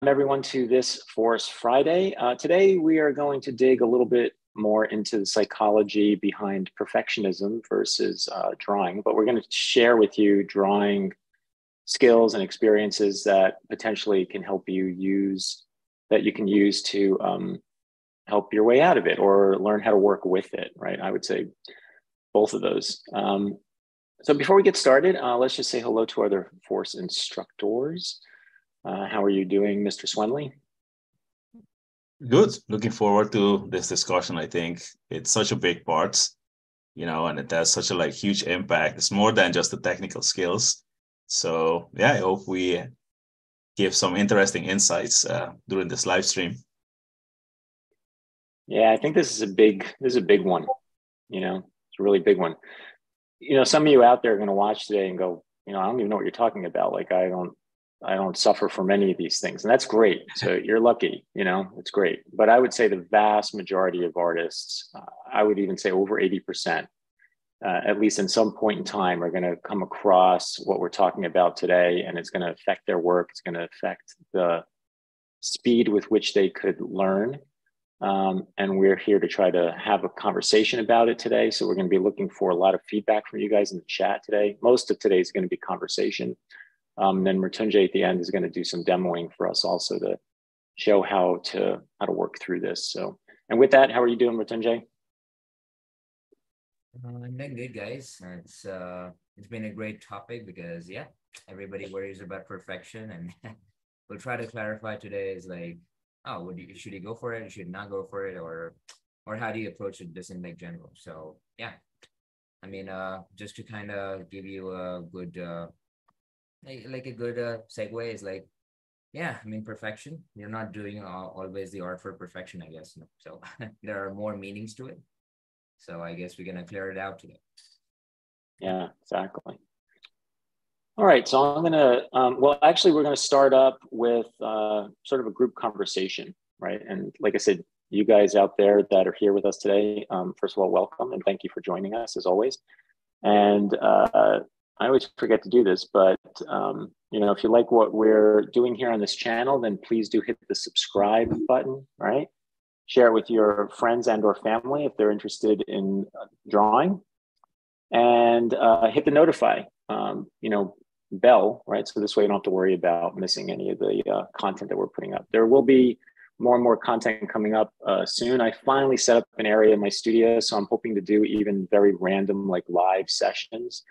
Welcome everyone to this FORCE Friday. Today we are going to dig a little bit more into the psychology behind perfectionism versus drawing, but we're going to share with you drawing skills and experiences that potentially can help you use, that you can use to help your way out of it or learn how to work with it, right? I would say both of those. So before we get started, let's just say hello to other FORCE instructors. How are you doing, Mr. Swendley? Good. Looking forward to this discussion. I think it's such a big part, you know, and it has such a huge impact. It's more than just the technical skills. So yeah, I hope we give some interesting insights during this live stream. Yeah, I think this is a big one. You know, it's a really big one. You know, some of you out there are going to watch today and go, you know, I don't even know what you're talking about. Like, I don't suffer from any of these things, and that's great. So you're lucky, you know, it's great. But I would say the vast majority of artists, I would even say over 80%, at least in some point in time, are going to come across what we're talking about today, and it's going to affect their work. It's going to affect the speed with which they could learn. And we're here to try to have a conversation about it today. So we're going to be looking for a lot of feedback from you guys in the chat today. Most of today is going to be conversation. Then Mritunjay at the end is going to do some demoing for us also to show how to work through this. So, and with that, how are you doing, Mritunjay? I'm doing good, guys. It's been a great topic because, yeah, everybody worries about perfection, and we'll try to clarify today is like, oh, should you go for it? Should you not go for it? Or how do you approach it just in like general? So, yeah, I mean, just to kind of give you a good... Like a good segue is like, yeah, I mean, perfection, you're not doing always the art for perfection, I guess. No. So there are more meanings to it. So I guess we're going to clear it out today. Yeah, exactly. All right. So I'm going to, well, actually, we're going to start up with sort of a group conversation, right? And like I said, you guys out there that are here with us today, first of all, welcome and thank you for joining us as always. And I always forget to do this, but you know, if you like what we're doing here on this channel, then please do hit the subscribe button, right? Share it with your friends and or family if they're interested in drawing, and hit the notify, you know, bell, right? So this way you don't have to worry about missing any of the content that we're putting up. There will be more and more content coming up soon. I finally set up an area in my studio, so I'm hoping to do even very random like live sessions.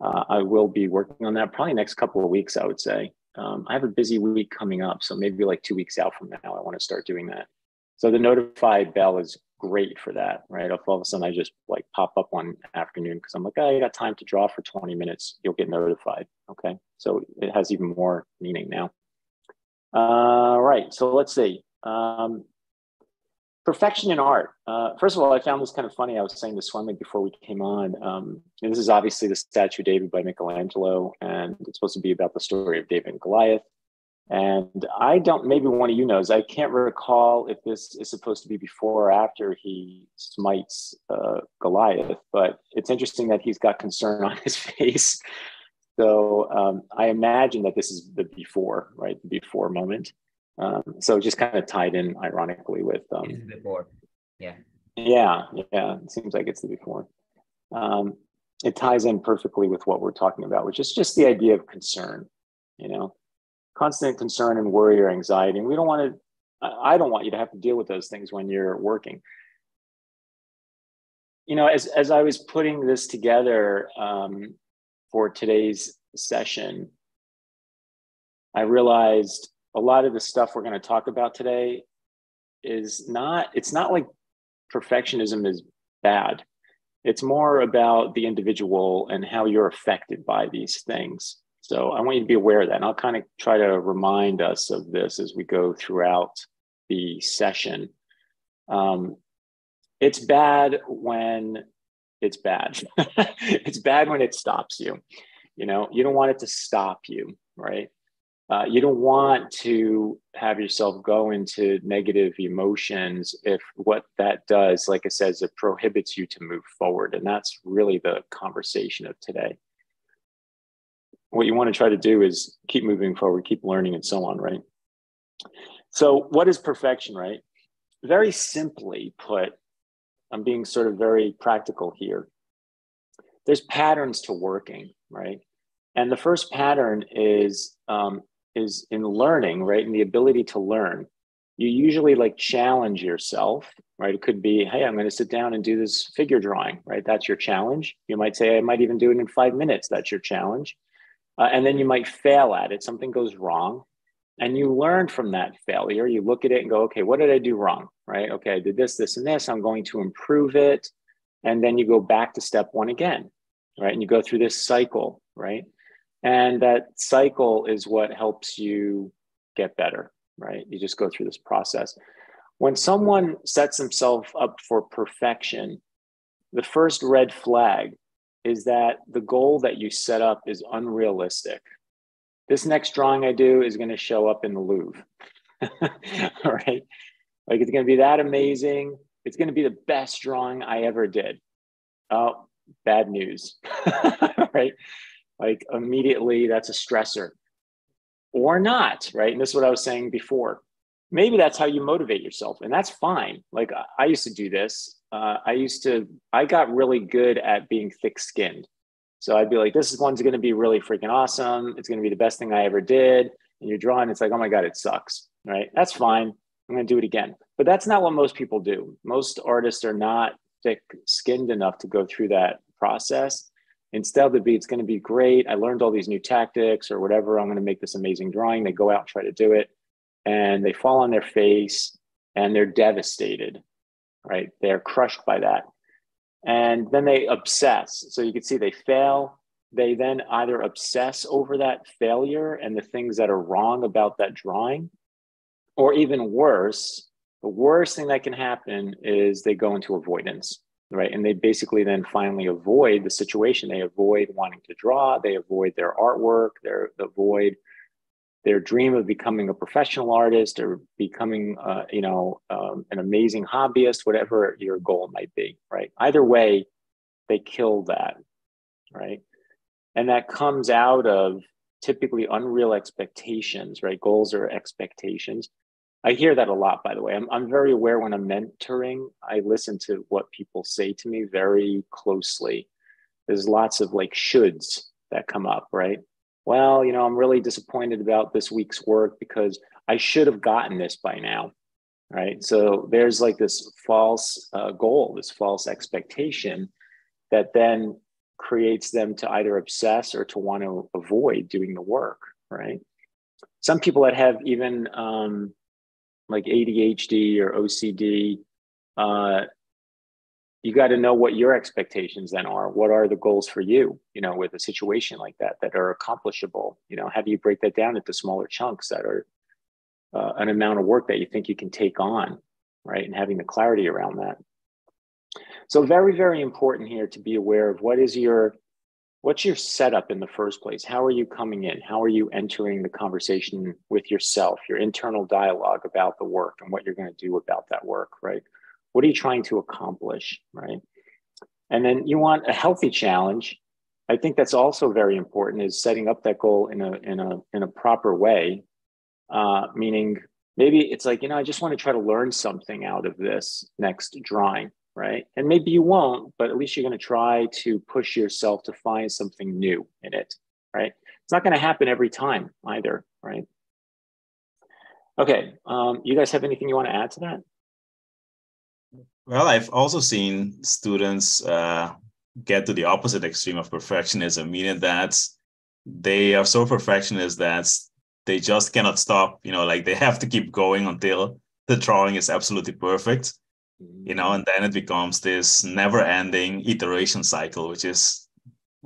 I will be working on that probably next couple of weeks, I would say. I have a busy week coming up, so maybe like 2 weeks out from now, I want to start doing that. So the notify bell is great for that, right? If all of a sudden I just like pop up one afternoon because I'm like, oh, I got time to draw for 20 minutes, you'll get notified, okay? So it has even more meaning now. All right, so let's see. Perfection in art. First of all, I found this kind of funny. I was saying to Swendley before we came on, and this is obviously the statue David by Michelangelo, and it's supposed to be about the story of David and Goliath. And I don't, maybe one of you knows, I can't recall if this is supposed to be before or after he smites Goliath, but it's interesting that he's got concern on his face. So I imagine that this is the before, right? The before moment. So just kind of tied in ironically with before. Yeah, it seems like it's the before. It ties in perfectly with what we're talking about, which is just the idea of concern, you know, constant concern and worry or anxiety. And we don't want to, I don't want you to have to deal with those things when you're working. You know, as I was putting this together for today's session, I realized a lot of the stuff we're going to talk about today is not, it's not like perfectionism is bad. It's more about the individual and how you're affected by these things. So I want you to be aware of that. And I'll kind of try to remind us of this as we go throughout the session. It's bad when it's bad. It's bad when it stops you. You know, you don't want it to stop you, right? You don't want to have yourself go into negative emotions if what that does, like I said, is it prohibits you to move forward. And that's really the conversation of today. What you want to try to do is keep moving forward, keep learning and so on, right? So what is perfection, right? Very simply put, I'm being sort of very practical here. There's patterns to working, right? And the first pattern is in learning, right? In the ability to learn. You usually like challenge yourself, right? It could be, hey, I'm going to sit down and do this figure drawing, right? That's your challenge. You might say, I might even do it in 5 minutes. That's your challenge. And then you might fail at it. Something goes wrong. And you learn from that failure. You look at it and go, okay, what did I do wrong, right? Okay, I did this, this, and this. I'm going to improve it. And then you go back to step one again, right? And you go through this cycle, right? And that cycle is what helps you get better, right? You just go through this process. When someone sets themselves up for perfection, the first red flag is that the goal that you set up is unrealistic. This next drawing I do is going to show up in the Louvre, all right? Like, it's going to be that amazing. It's going to be the best drawing I ever did. Oh, bad news, right? Like, immediately that's a stressor. Or not, right? And this is what I was saying before. Maybe that's how you motivate yourself, and that's fine. Like, I used to do this. I got really good at being thick-skinned. So I'd be like, this one's going to be really freaking awesome. It's going to be the best thing I ever did. And you're drawing, it's like, oh my God, it sucks, right? That's fine. I'm going to do it again. But that's not what most people do. Most artists are not thick-skinned enough to go through that process. Instead, it'd be, it's going to be great. I learned all these new tactics or whatever. I'm going to make this amazing drawing. They go out and try to do it. And they fall on their face and they're devastated, right? They're crushed by that. And then they obsess. So you can see they fail. They then either obsess over that failure and the things that are wrong about that drawing, or even worse, the worst thing that can happen is they go into avoidance, right? And they basically then finally avoid the situation. They avoid wanting to draw. They avoid their artwork. They avoid their dream of becoming a professional artist or becoming, an amazing hobbyist, whatever your goal might be, right? Either way, they kill that, right? And that comes out of typically unreal expectations, right? Goals are expectations. I hear that a lot, by the way. I'm very aware when I'm mentoring, I listen to what people say to me very closely. There's lots of like shoulds that come up, right? Well, you know, I'm really disappointed about this week's work because I should have gotten this by now, right? So there's like this false goal, this false expectation that then creates them to either obsess or to want to avoid doing the work, right? Some people that have even like ADHD or OCD, you got to know what your expectations then are. What are the goals for you, you know, with a situation like that, that are accomplishable? You know, how do you break that down into smaller chunks that are an amount of work that you think you can take on, right? And having the clarity around that. So very, very important here to be aware of what's your setup in the first place? How are you coming in? How are you entering the conversation with yourself, your internal dialogue about the work and what you're going to do about that work, right? What are you trying to accomplish, right? And then you want a healthy challenge. I think that's also very important, is setting up that goal in a proper way. Meaning, maybe it's like, you know, I just want to try to learn something out of this next drawing, right? And maybe you won't, but at least you're going to try to push yourself to find something new in it, right? It's not going to happen every time either, right? Okay, you guys have anything you want to add to that? Well, I've also seen students get to the opposite extreme of perfectionism, meaning that they are so perfectionist that they just cannot stop, you know, like they have to keep going until the drawing is absolutely perfect, you know, and then it becomes this never-ending iteration cycle, which is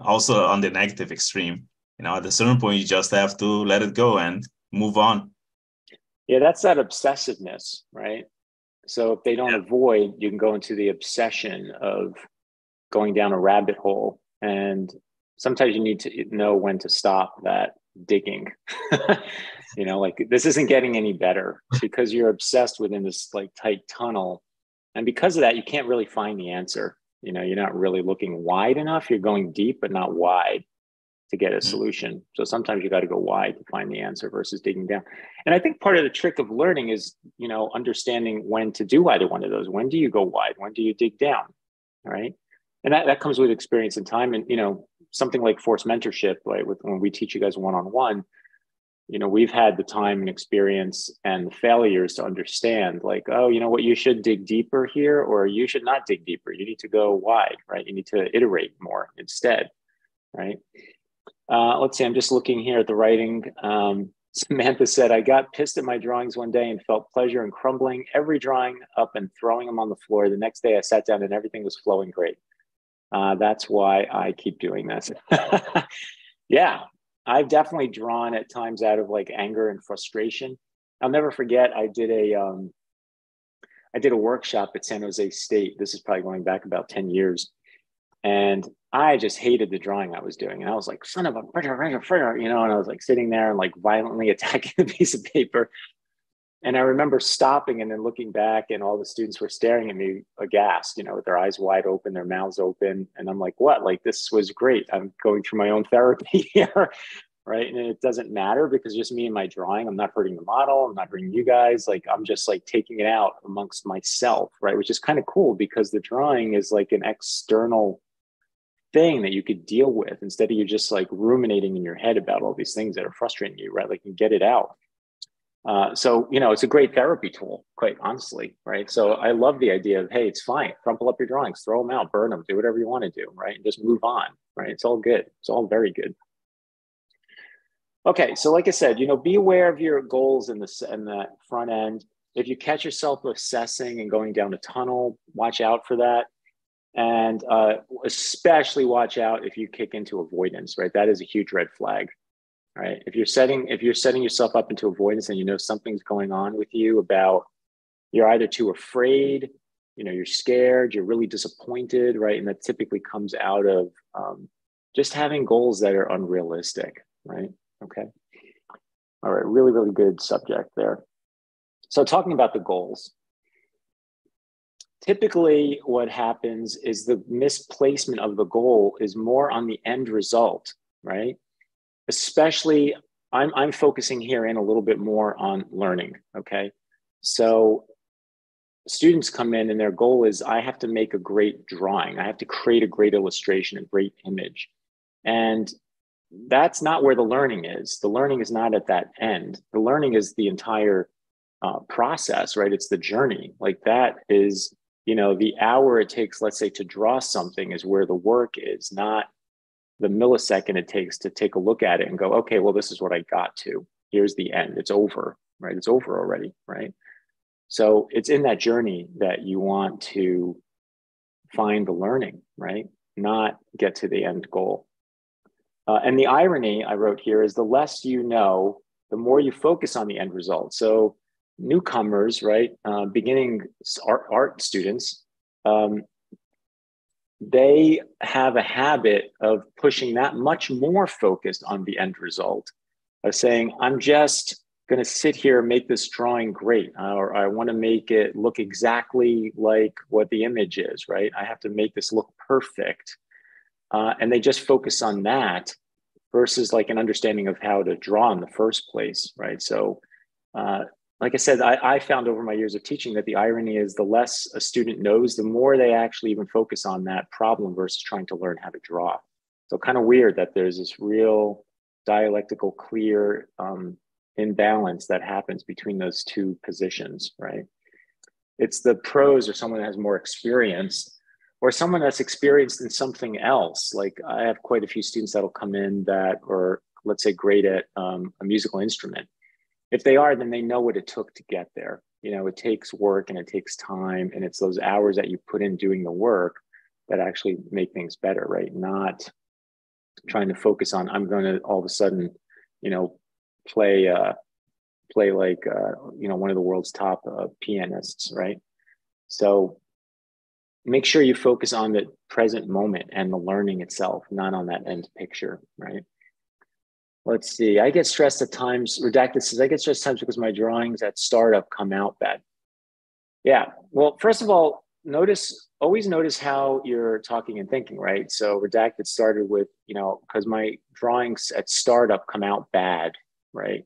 also on the negative extreme. You know, at a certain point, you just have to let it go and move on. Yeah, that's that obsessiveness, right? So if they don't avoid, you can go into the obsession of going down a rabbit hole. And sometimes you need to know when to stop that digging, you know, like, this isn't getting any better, because you're obsessed within this like tight tunnel. And because of that, you can't really find the answer. You know, you're not really looking wide enough. You're going deep, but not wide. to get a solution. So sometimes you got to go wide to find the answer versus digging down. And I think part of the trick of learning is, you know, understanding when to do either one of those. When do you go wide? When do you dig down? All right. And that comes with experience and time. And, you know, something like FORCE mentorship, like when we teach you guys one-on-one, you know, we've had the time and experience and the failures to understand, like, oh, you know what, you should dig deeper here, or you should not dig deeper. You need to go wide, right? You need to iterate more instead, right? Let's see, I'm just looking here at the writing. Samantha said, I got pissed at my drawings one day and felt pleasure in crumbling every drawing up and throwing them on the floor. The next day I sat down and everything was flowing great. That's why I keep doing this. Yeah, I've definitely drawn at times out of like anger and frustration. I'll never forget, I did a workshop at San Jose State. This is probably going back about 10 years. And I just hated the drawing I was doing. And I was like, son of a, you know, and I was like sitting there and like violently attacking the piece of paper. And I remember stopping and then looking back, and all the students were staring at me aghast, you know, with their eyes wide open, their mouths open. And I'm like, what? Like, this was great. I'm going through my own therapy here, right? And it doesn't matter because just me and my drawing, I'm not hurting the model. I'm not hurting you guys. Like, I'm just like taking it out amongst myself, right? Which is kind of cool because the drawing is like an external thing that you could deal with instead of you just like ruminating in your head about all these things that are frustrating you, right? Like, you get it out. So, you know, it's a great therapy tool, quite honestly, right? So I love the idea of, hey, it's fine. Crumple up your drawings, throw them out, burn them, do whatever you want to do, right? And just move on, right? It's all good. It's all very good. Okay, so like I said, you know, be aware of your goals in the front end. If you catch yourself obsessing and going down a tunnel, watch out for that. And especially watch out if you kick into avoidance, right? That is a huge red flag. Right. If you're setting yourself up into avoidance and you know something's going on with you about you're either too afraid, you know, you're scared, you're really disappointed, right? And that typically comes out of just having goals that are unrealistic, right? Okay. All right. Really, really good subject there. So talking about the goals. Typically what happens is the misplacement of the goal is more on the end result, right? Especially, I'm focusing here in a little bit more on learning, okay? So students come in and their goal is, I have to make a great drawing. I have to create a great illustration, a great image. And that's not where the learning is. The learning is not at that end. The learning is the entire process, right? It's the journey. Like that is, you know, the hour it takes, let's say, to draw something is where the work is, not the millisecond it takes to take a look at it and go, okay, well, this is what I got to. Here's the end. It's over, right? It's over already, right? So it's in that journey that you want to find the learning, right? Not get to the end goal. And the irony I wrote here is the less you know, the more you focus on the end result. So newcomers, right? Beginning art students, they have a habit of pushing that much more focused on the end result of saying, I'm just going to sit here and make this drawing great, or I want to make it look exactly like what the image is, right? I have to make this look perfect. And they just focus on that versus like an understanding of how to draw in the first place, right? So like I said, I found over my years of teaching that the irony is the less a student knows, the more they actually even focus on that problem versus trying to learn how to draw. So kind of weird that there's this real dialectical, clear imbalance that happens between those two positions, right? It's the pros or someone that has more experience or someone that's experienced in something else. Like I have quite a few students that'll come in that are, let's say, great at a musical instrument. If they are, then they know what it took to get there. You know, it takes work and it takes time, and it's those hours that you put in doing the work that actually make things better, right? Not trying to focus on, I'm going to all of a sudden, you know, play like, you know, one of the world's top pianists, right? So make sure you focus on the present moment and the learning itself, not on that end picture, right? Let's see, I get stressed at times, Redacted says, I get stressed at times because my drawings at startup come out bad. Yeah, well, first of all, always notice how you're talking and thinking, right? So Redacted started with, you know, because my drawings at startup come out bad, right?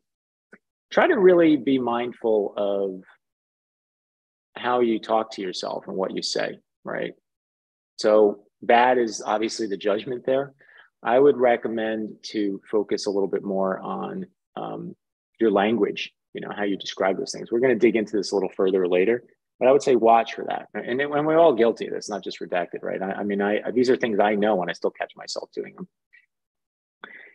Try to really be mindful of how you talk to yourself and what you say, right? So bad is obviously the judgment there. I would recommend to focus a little bit more on your language, you know, how you describe those things. We're going to dig into this a little further later, but I would say watch for that. And when we're all guilty of this, not just Redacted, right? I mean, these are things I know and I still catch myself doing them.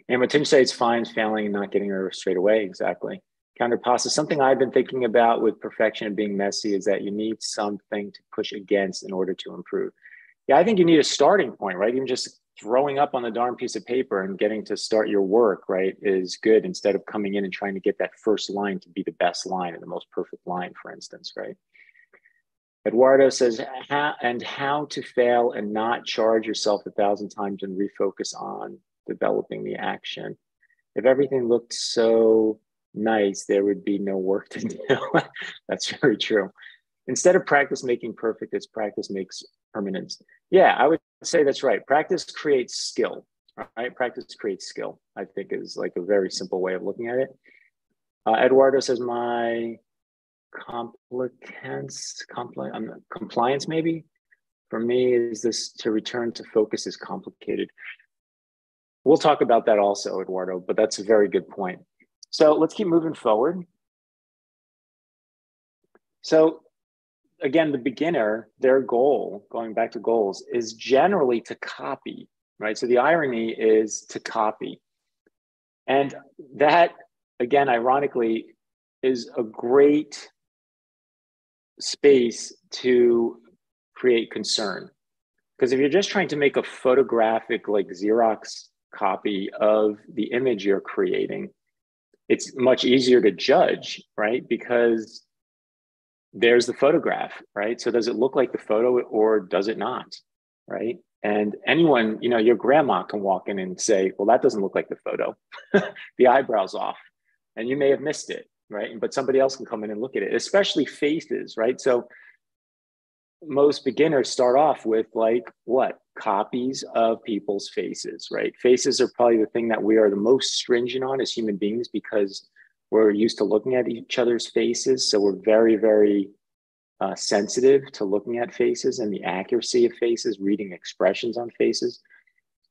And Mritunjay is fine, failing and not getting her straight away, exactly. Counterpasta, something I've been thinking about with perfection and being messy is that you need something to push against in order to improve. Yeah, I think you need a starting point, right? Even just throwing up on the darn piece of paper and getting to start your work, right, is good instead of coming in and trying to get that first line to be the best line and the most perfect line, for instance, right? Eduardo says, how to fail and not charge yourself 1,000 times and refocus on developing the action. If everything looked so nice, there would be no work to do. That's very true. Instead of practice making perfect, it's practice makes permanence. Yeah, I would say that's right. Practice creates skill, right? Practice creates skill, I think, is like a very simple way of looking at it. Eduardo says, my compliance maybe for me is this to return to focus is complicated. We'll talk about that also, Eduardo, but that's a very good point. So let's keep moving forward. So again, the beginner, their goal, going back to goals, is generally to copy, right? So the irony is to copy. And that, again, ironically, is a great space to create concern. Because if you're just trying to make a photographic, like Xerox copy of the image you're creating, it's much easier to judge, right? Because there's the photograph, right? So does it look like the photo or does it not, right? And anyone, you know, your grandma can walk in and say, well, that doesn't look like the photo. The eyebrow's off and you may have missed it, right? But somebody else can come in and look at it, especially faces, right? So most beginners start off with like what? Copies of people's faces, right? Faces are probably the thing that we are the most stringent on as human beings because we're used to looking at each other's faces. So we're very, very sensitive to looking at faces and the accuracy of faces, reading expressions on faces.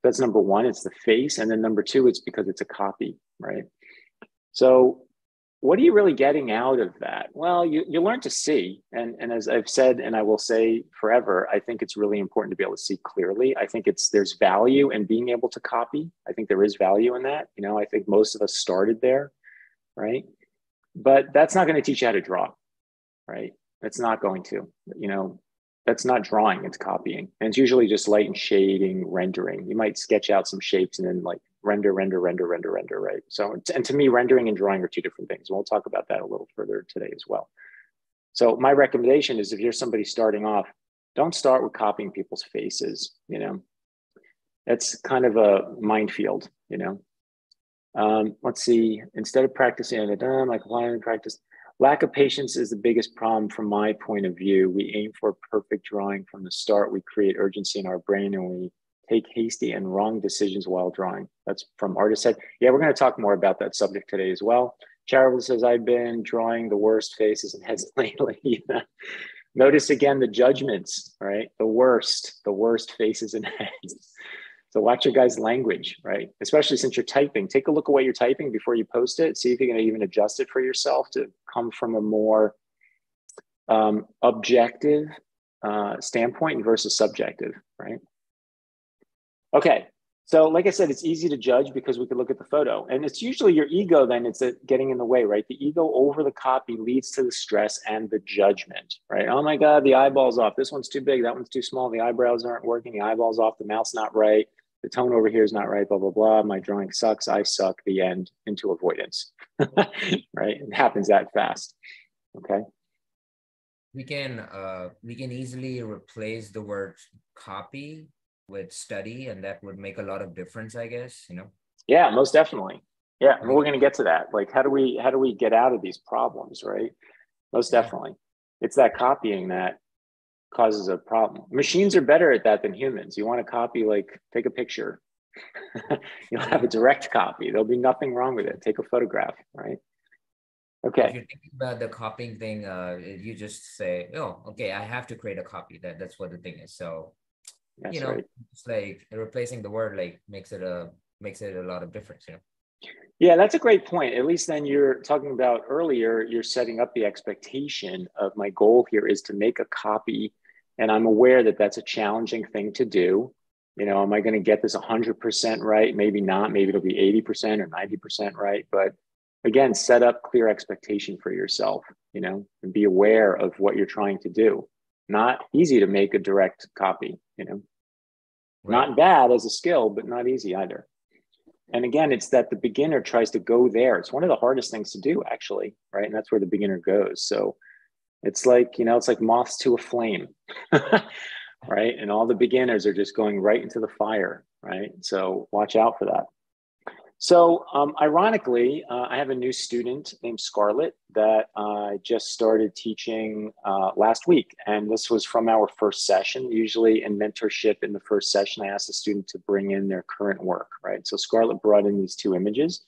That's number one, it's the face. And then number two, it's because it's a copy, right? So what are you really getting out of that? Well, you learn to see. And as I've said, and I will say forever, I think it's really important to be able to see clearly. I think there's value in being able to copy. I think there is value in that. You know, I think most of us started there, right? But that's not going to teach you how to draw, right? That's not going to, you know, that's not drawing, it's copying. And it's usually just light and shading, rendering. You might sketch out some shapes and then like render, right? So, and to me, rendering and drawing are two different things. We'll talk about that a little further today as well. So my recommendation is if you're somebody starting off, don't start with copying people's faces, you know? That's kind of a minefield, you know? Let's see, instead of practicing, like lying practice, lack of patience is the biggest problem from my point of view. We aim for a perfect drawing from the start. We create urgency in our brain and we take hasty and wrong decisions while drawing. That's from Artist Head. Yeah, we're going to talk more about that subject today as well. Charitable says, I've been drawing the worst faces and heads lately. Notice again the judgments, right? The worst faces and heads. So watch your guys' language, right? Especially since you're typing. Take a look at what you're typing before you post it. See if you're going to even adjust it for yourself to come from a more objective standpoint versus subjective, right? Okay, so like I said, it's easy to judge because we could look at the photo and it's usually your ego then it's getting in the way, right? The ego over the copy leads to the stress and the judgment, right? Oh my God, the eyeball's off. This one's too big, that one's too small. The eyebrows aren't working, the eyeball's off, the mouth's not right. The tone over here is not right, blah, blah, blah. My drawing sucks, I suck, the end, into avoidance, right? It happens that fast, okay? We can easily replace the word copy with study, and that would make a lot of difference, I guess, you know? Yeah, most definitely. Yeah, I mean, we're going to get to that. Like, how do we get out of these problems, right? Most definitely. It's that copying that causes a problem. Machines are better at that than humans. You want to copy, like take a picture. You'll have a direct copy. There'll be nothing wrong with it. Take a photograph, right? Okay. If you're thinking about the copying thing, you just say, oh, okay, I have to create a copy. That's what the thing is. So, that's you know, right. It's like replacing the word like makes it a lot of difference, you know? Yeah, that's a great point. At least then you're talking about earlier, you're setting up the expectation of my goal here is to make a copy. And I'm aware that that's a challenging thing to do. You know, am I going to get this 100% right? Maybe not. Maybe it'll be 80% or 90% right. But again, set up clear expectation for yourself, you know, and be aware of what you're trying to do. Not easy to make a direct copy, you know, right. Not bad as a skill, but not easy either. And again, it's that the beginner tries to go there. It's one of the hardest things to do, actually, right? And that's where the beginner goes. So it's like, you know, it's like moths to a flame, right? And all the beginners are just going right into the fire, right? So watch out for that. So ironically, I have a new student named Scarlett that I just started teaching last week. And this was from our first session. Usually in mentorship in the first session, I asked the student to bring in their current work, right? So Scarlett brought in these two images.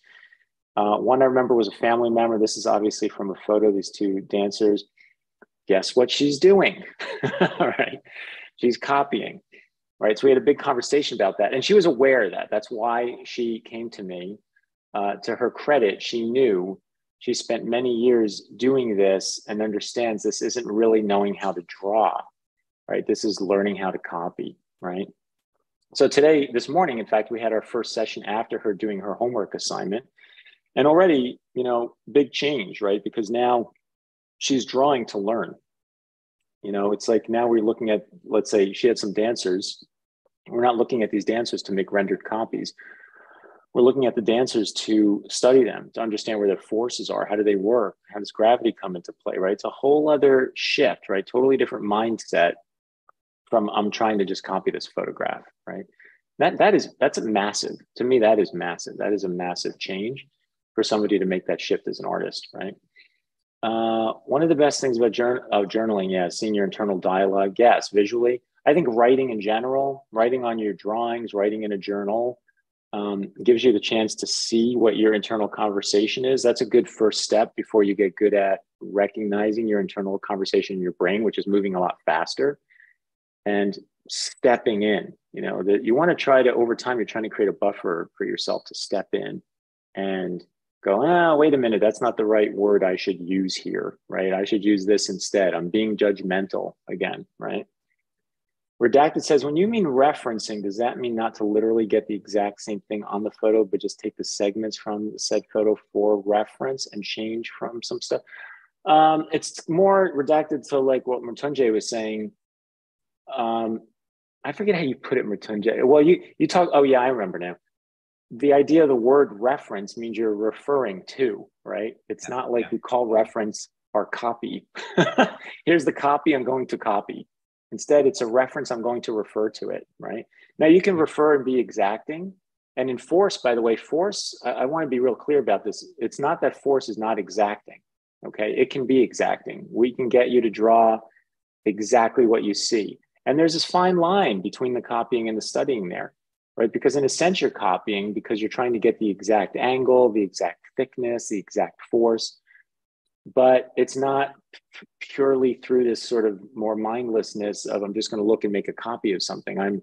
One I remember was a family member. This is obviously from a photo, these two dancers. Guess what she's doing, all right? She's copying. Right. So we had a big conversation about that. And she was aware of that. That's why she came to me. To her credit, she knew she spent many years doing this and understands this isn't really knowing how to draw. Right. This is learning how to copy. Right. So today, this morning, in fact, we had our first session after her doing her homework assignment. And already, you know, big change. Right. Because now she's drawing to learn. You know, it's like now we're looking at, let's say she had some dancers. We're not looking at these dancers to make rendered copies. We're looking at the dancers to study them, to understand where their forces are. How do they work? How does gravity come into play, right? It's a whole other shift, right? Totally different mindset from I'm trying to just copy this photograph, right? That's a massive, to me, that is massive. That is a massive change for somebody to make that shift as an artist, right? One of the best things about journaling, yeah, seeing your internal dialogue, yes, visually. I think writing in general, writing on your drawings, writing in a journal, gives you the chance to see what your internal conversation is. That's a good first step before you get good at recognizing your internal conversation in your brain, which is moving a lot faster and stepping in, you know, that you want to try to, over time, you're trying to create a buffer for yourself to step in and go, ah, wait a minute, that's not the right word I should use here, right? I should use this instead. I'm being judgmental again, right? Redacted says, when you mean referencing, does that mean not to literally get the exact same thing on the photo, but just take the segments from the said photo for reference and change from some stuff? It's more redacted to like what Mritunjay was saying. I forget how you put it, Mritunjay. Well, you talk, oh yeah, I remember now. The idea of the word reference means you're referring to, right? It's not like we call reference our copy. Here's the copy I'm going to copy. Instead, it's a reference I'm going to refer to it, right? Now you can refer and be exacting. And in FORCE, by the way, FORCE, I want to be real clear about this. It's not that FORCE is not exacting, okay? It can be exacting. We can get you to draw exactly what you see. And there's this fine line between the copying and the studying there. Right? Because in a sense, you're copying because you're trying to get the exact angle, the exact thickness, the exact force, but it's not purely through this sort of more mindlessness of I'm just going to look and make a copy of something. I'm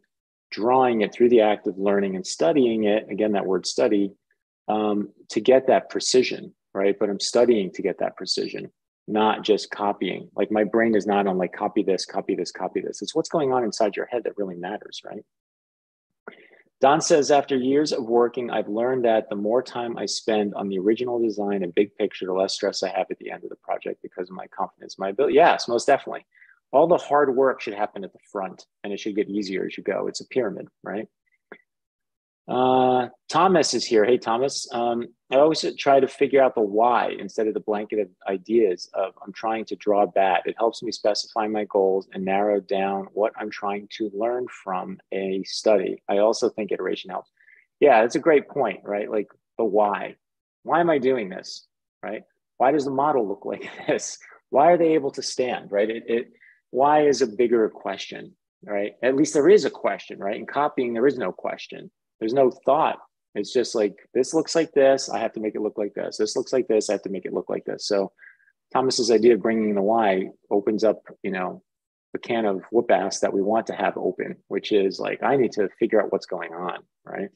drawing it through the act of learning and studying it. Again, that word study, to get that precision, right? But I'm studying to get that precision, not just copying. Like my brain is not on like, copy this, copy this, copy this. It's what's going on inside your head that really matters, right? Don says, after years of working, I've learned that the more time I spend on the original design and big picture, the less stress I have at the end of the project because of my confidence, my ability. Yes, most definitely. All the hard work should happen at the front and it should get easier as you go. It's a pyramid, right? Thomas is here. Hey, Thomas. I always try to figure out the why instead of the blanket ideas of I'm trying to draw bad. It helps me specify my goals and narrow down what I'm trying to learn from a study. I also think iteration helps. Yeah, that's a great point, right? Like the why. Why am I doing this, right? Why does the model look like this? Why are they able to stand, right? It why is a bigger question, right? At least there is a question, right? In copying, there is no question. There's no thought. It's just like, this looks like this, I have to make it look like this. This looks like this, I have to make it look like this. So Thomas's idea of bringing the why opens up, you know, a can of whoop-ass that we want to have open, which is like, I need to figure out what's going on, right?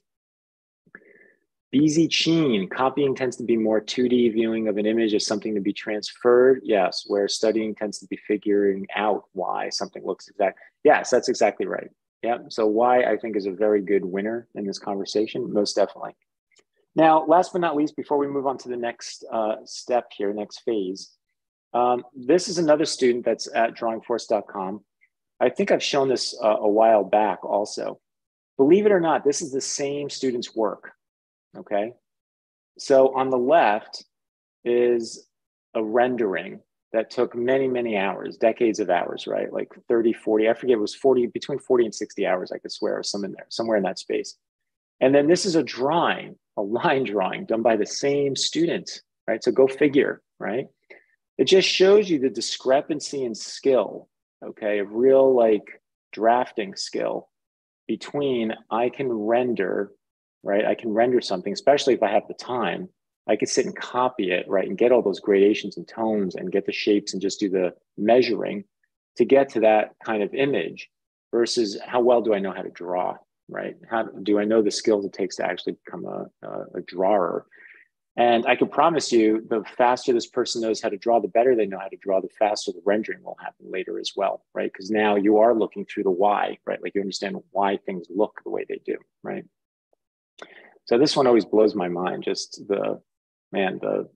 BZ Cheen, copying tends to be more 2D viewing of an image as something to be transferred. Yes, where studying tends to be figuring out why something looks exact. Yes, that's exactly right. Yeah, so why I think is a very good winner in this conversation, most definitely. Now, last but not least, before we move on to the next step here, next phase, this is another student that's at drawingforce.com. I think I've shown this a while back also. Believe it or not, this is the same student's work. Okay, so on the left is a rendering that took many, many hours, decades of hours, right? Like 30, 40, I forget, it was 40, between 40 and 60 hours, I could swear, or some in there, somewhere in that space. And then this is a drawing, a line drawing done by the same student, right? So go figure, right? It just shows you the discrepancy in skill, okay, of real like drafting skill between I can render, right? I can render something, especially if I have the time. I could sit and copy it, right? And get all those gradations and tones and get the shapes and just do the measuring to get to that kind of image versus how well do I know how to draw, right? How do I know the skills it takes to actually become a drawer? And I can promise you, the faster this person knows how to draw, the better they know how to draw, the faster the rendering will happen later as well, right? Because now you are looking through the why, right? Like you understand why things look the way they do, right? So this one always blows my mind, just the, man, the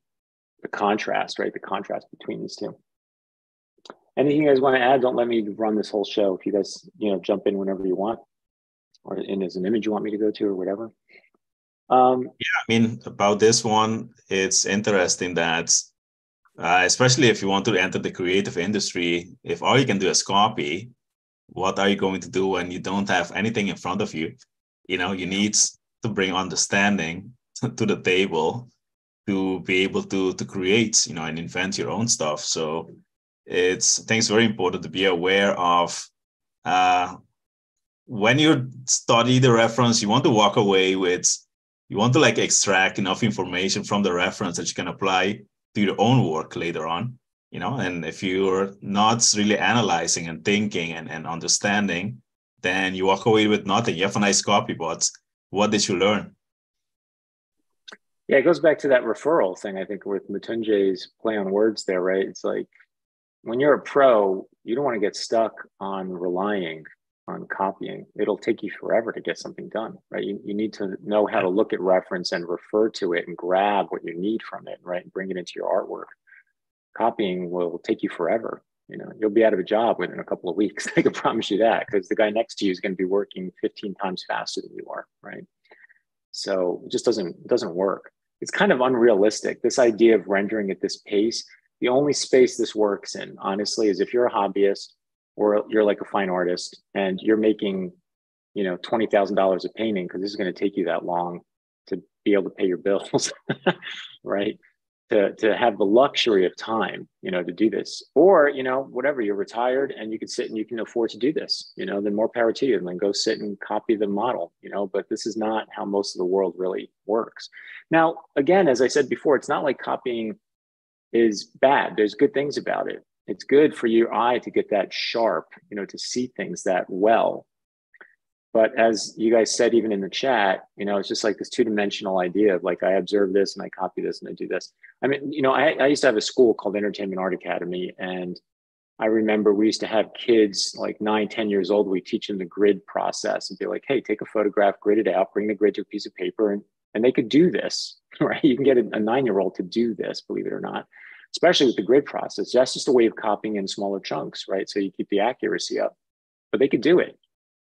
contrast, right? The contrast between these two. Anything you guys want to add? Don't let me run this whole show. If you guys, you know, jump in whenever you want, or in as an image you want me to go to or whatever. Yeah, I mean, about this one, it's interesting that, especially if you want to enter the creative industry, if all you can do is copy, what are you going to do when you don't have anything in front of you? You know, you need to bring understanding to the table to be able to create, you know, and invent your own stuff. So it's, I think it's very important to be aware of when you study the reference, you want to walk away with, you want to like extract enough information from the reference that you can apply to your own work later on, you know, and if you're not really analyzing and thinking and understanding, then you walk away with nothing. You have a nice copy, but what did you learn? Yeah, it goes back to that referral thing, I think, with Mritunjay's play on words there, right? It's like, when you're a pro, you don't want to get stuck on relying on copying. It'll take you forever to get something done, right? You need to know how to look at reference and refer to it and grab what you need from it, right? And bring it into your artwork. Copying will take you forever. You know, you'll be out of a job within a couple of weeks. I can promise you that, because the guy next to you is going to be working 15 times faster than you are, right? So it just doesn't work. It's kind of unrealistic, this idea of rendering at this pace. The only space this works in, honestly, is if you're a hobbyist or you're like a fine artist and you're making, you know, $20,000 a painting, because this is going to take you that long to be able to pay your bills, right? To have the luxury of time, you know, to do this, or, you know, whatever, you're retired and you can sit and you can afford to do this, you know, then more power to you, and then go sit and copy the model, you know, but this is not how most of the world really works. Now, again, as I said before, it's not like copying is bad. There's good things about it. It's good for your eye to get that sharp, you know, to see things that well. But as you guys said, even in the chat, you know, it's just like this two-dimensional idea of like, I observe this and I copy this and I do this. I mean, you know, I used to have a school called Entertainment Art Academy. And I remember we used to have kids like 9, 10 years old. We teach them the grid process and be like, hey, take a photograph, grid it out, bring the grid to a piece of paper. And they could do this, right? You can get a 9-year-old to do this, believe it or not, especially with the grid process. That's just a way of copying in smaller chunks, right? So you keep the accuracy up, but they could do it.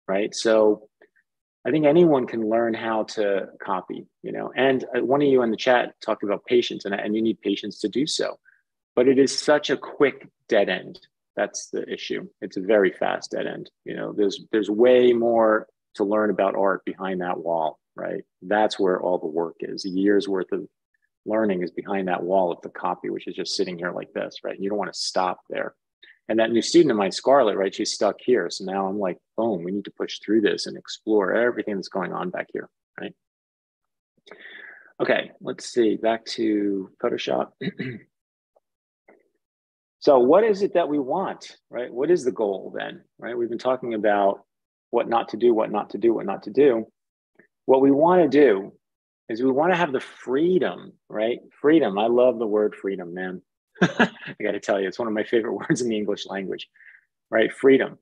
Right. So I think anyone can learn how to copy, you know, and one of you in the chat talked about patience, and you need patience to do so. But it is such a quick dead end. That's the issue. It's a very fast dead end. You know, there's way more to learn about art behind that wall. Right. That's where all the work is. A year's worth of learning is behind that wall of the copy, which is just sitting here like this. Right. You don't want to stop there. And that new student of mine, Scarlett, right, she's stuck here. So now I'm like, boom, we need to push through this and explore everything that's going on back here, right? Okay, let's see, back to Photoshop. So what is it that we want, right? What is the goal then, right? We've been talking about what not to do, what not to do, what not to do. What we want to do is we want to have the freedom, right? Freedom. I love the word freedom, man. I got to tell you, it's one of my favorite words in the English language, right? Freedom.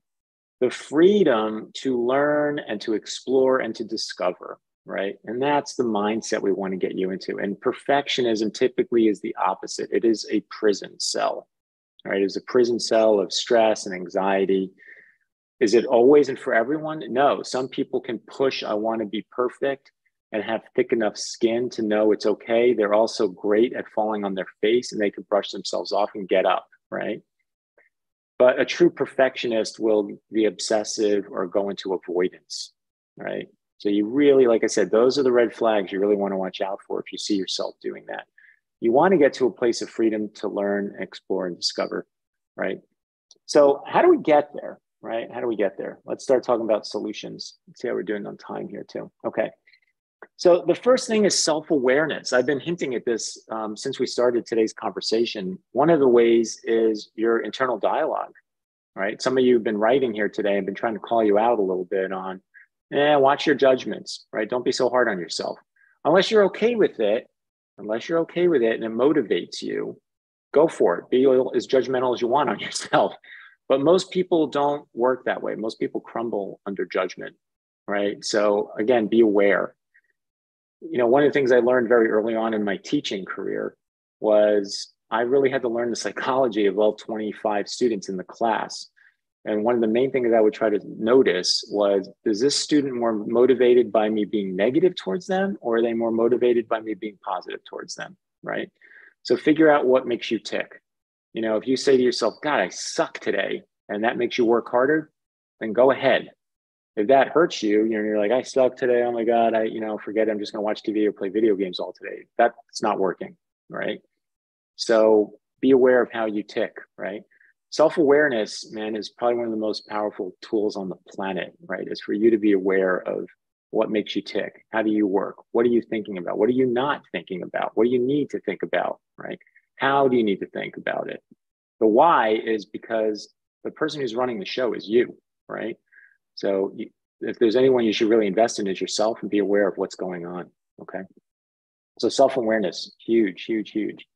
The freedom to learn and to explore and to discover, right? And that's the mindset we want to get you into. And perfectionism typically is the opposite. It is a prison cell, right? It's a prison cell of stress and anxiety. Is it always and for everyone? No. Some people can push, I want to be perfect, and have thick enough skin to know it's okay. They're also great at falling on their face and they can brush themselves off and get up, right? But a true perfectionist will be obsessive or go into avoidance, right? So you really, like I said, those are the red flags you really want to watch out for if you see yourself doing that. You want to get to a place of freedom to learn, explore, and discover, right? So how do we get there, right? How do we get there? Let's start talking about solutions. Let's see how we're doing on time here too. Okay. So the first thing is self-awareness. I've been hinting at this since we started today's conversation. One of the ways is your internal dialogue, right? Some of you have been writing here today. I've been trying to call you out a little bit on, watch your judgments, right? Don't be so hard on yourself. Unless you're okay with it and it motivates you, go for it. Be as judgmental as you want on yourself. But most people don't work that way. Most people crumble under judgment, right? So again, be aware. You know, one of the things I learned very early on in my teaching career was I really had to learn the psychology of all 25 students in the class. And one of the main things I would try to notice was, is this student more motivated by me being negative towards them, or are they more motivated by me being positive towards them, right? So figure out what makes you tick. You know, if you say to yourself, God, I suck today, and that makes you work harder, then go ahead. If that hurts you, you know, you're like, I suck today. Oh my God, forget it. I'm just going to watch TV or play video games all today. That's not working, right? So be aware of how you tick, right? Self-awareness, man, is probably one of the most powerful tools on the planet, right? It's for you to be aware of what makes you tick. How do you work? What are you thinking about? What are you not thinking about? What do you need to think about, right? How do you need to think about it? The why is because the person who's running the show is you, right? So if there's anyone you should really invest in is yourself, and be aware of what's going on, okay? So self-awareness, huge, huge, huge.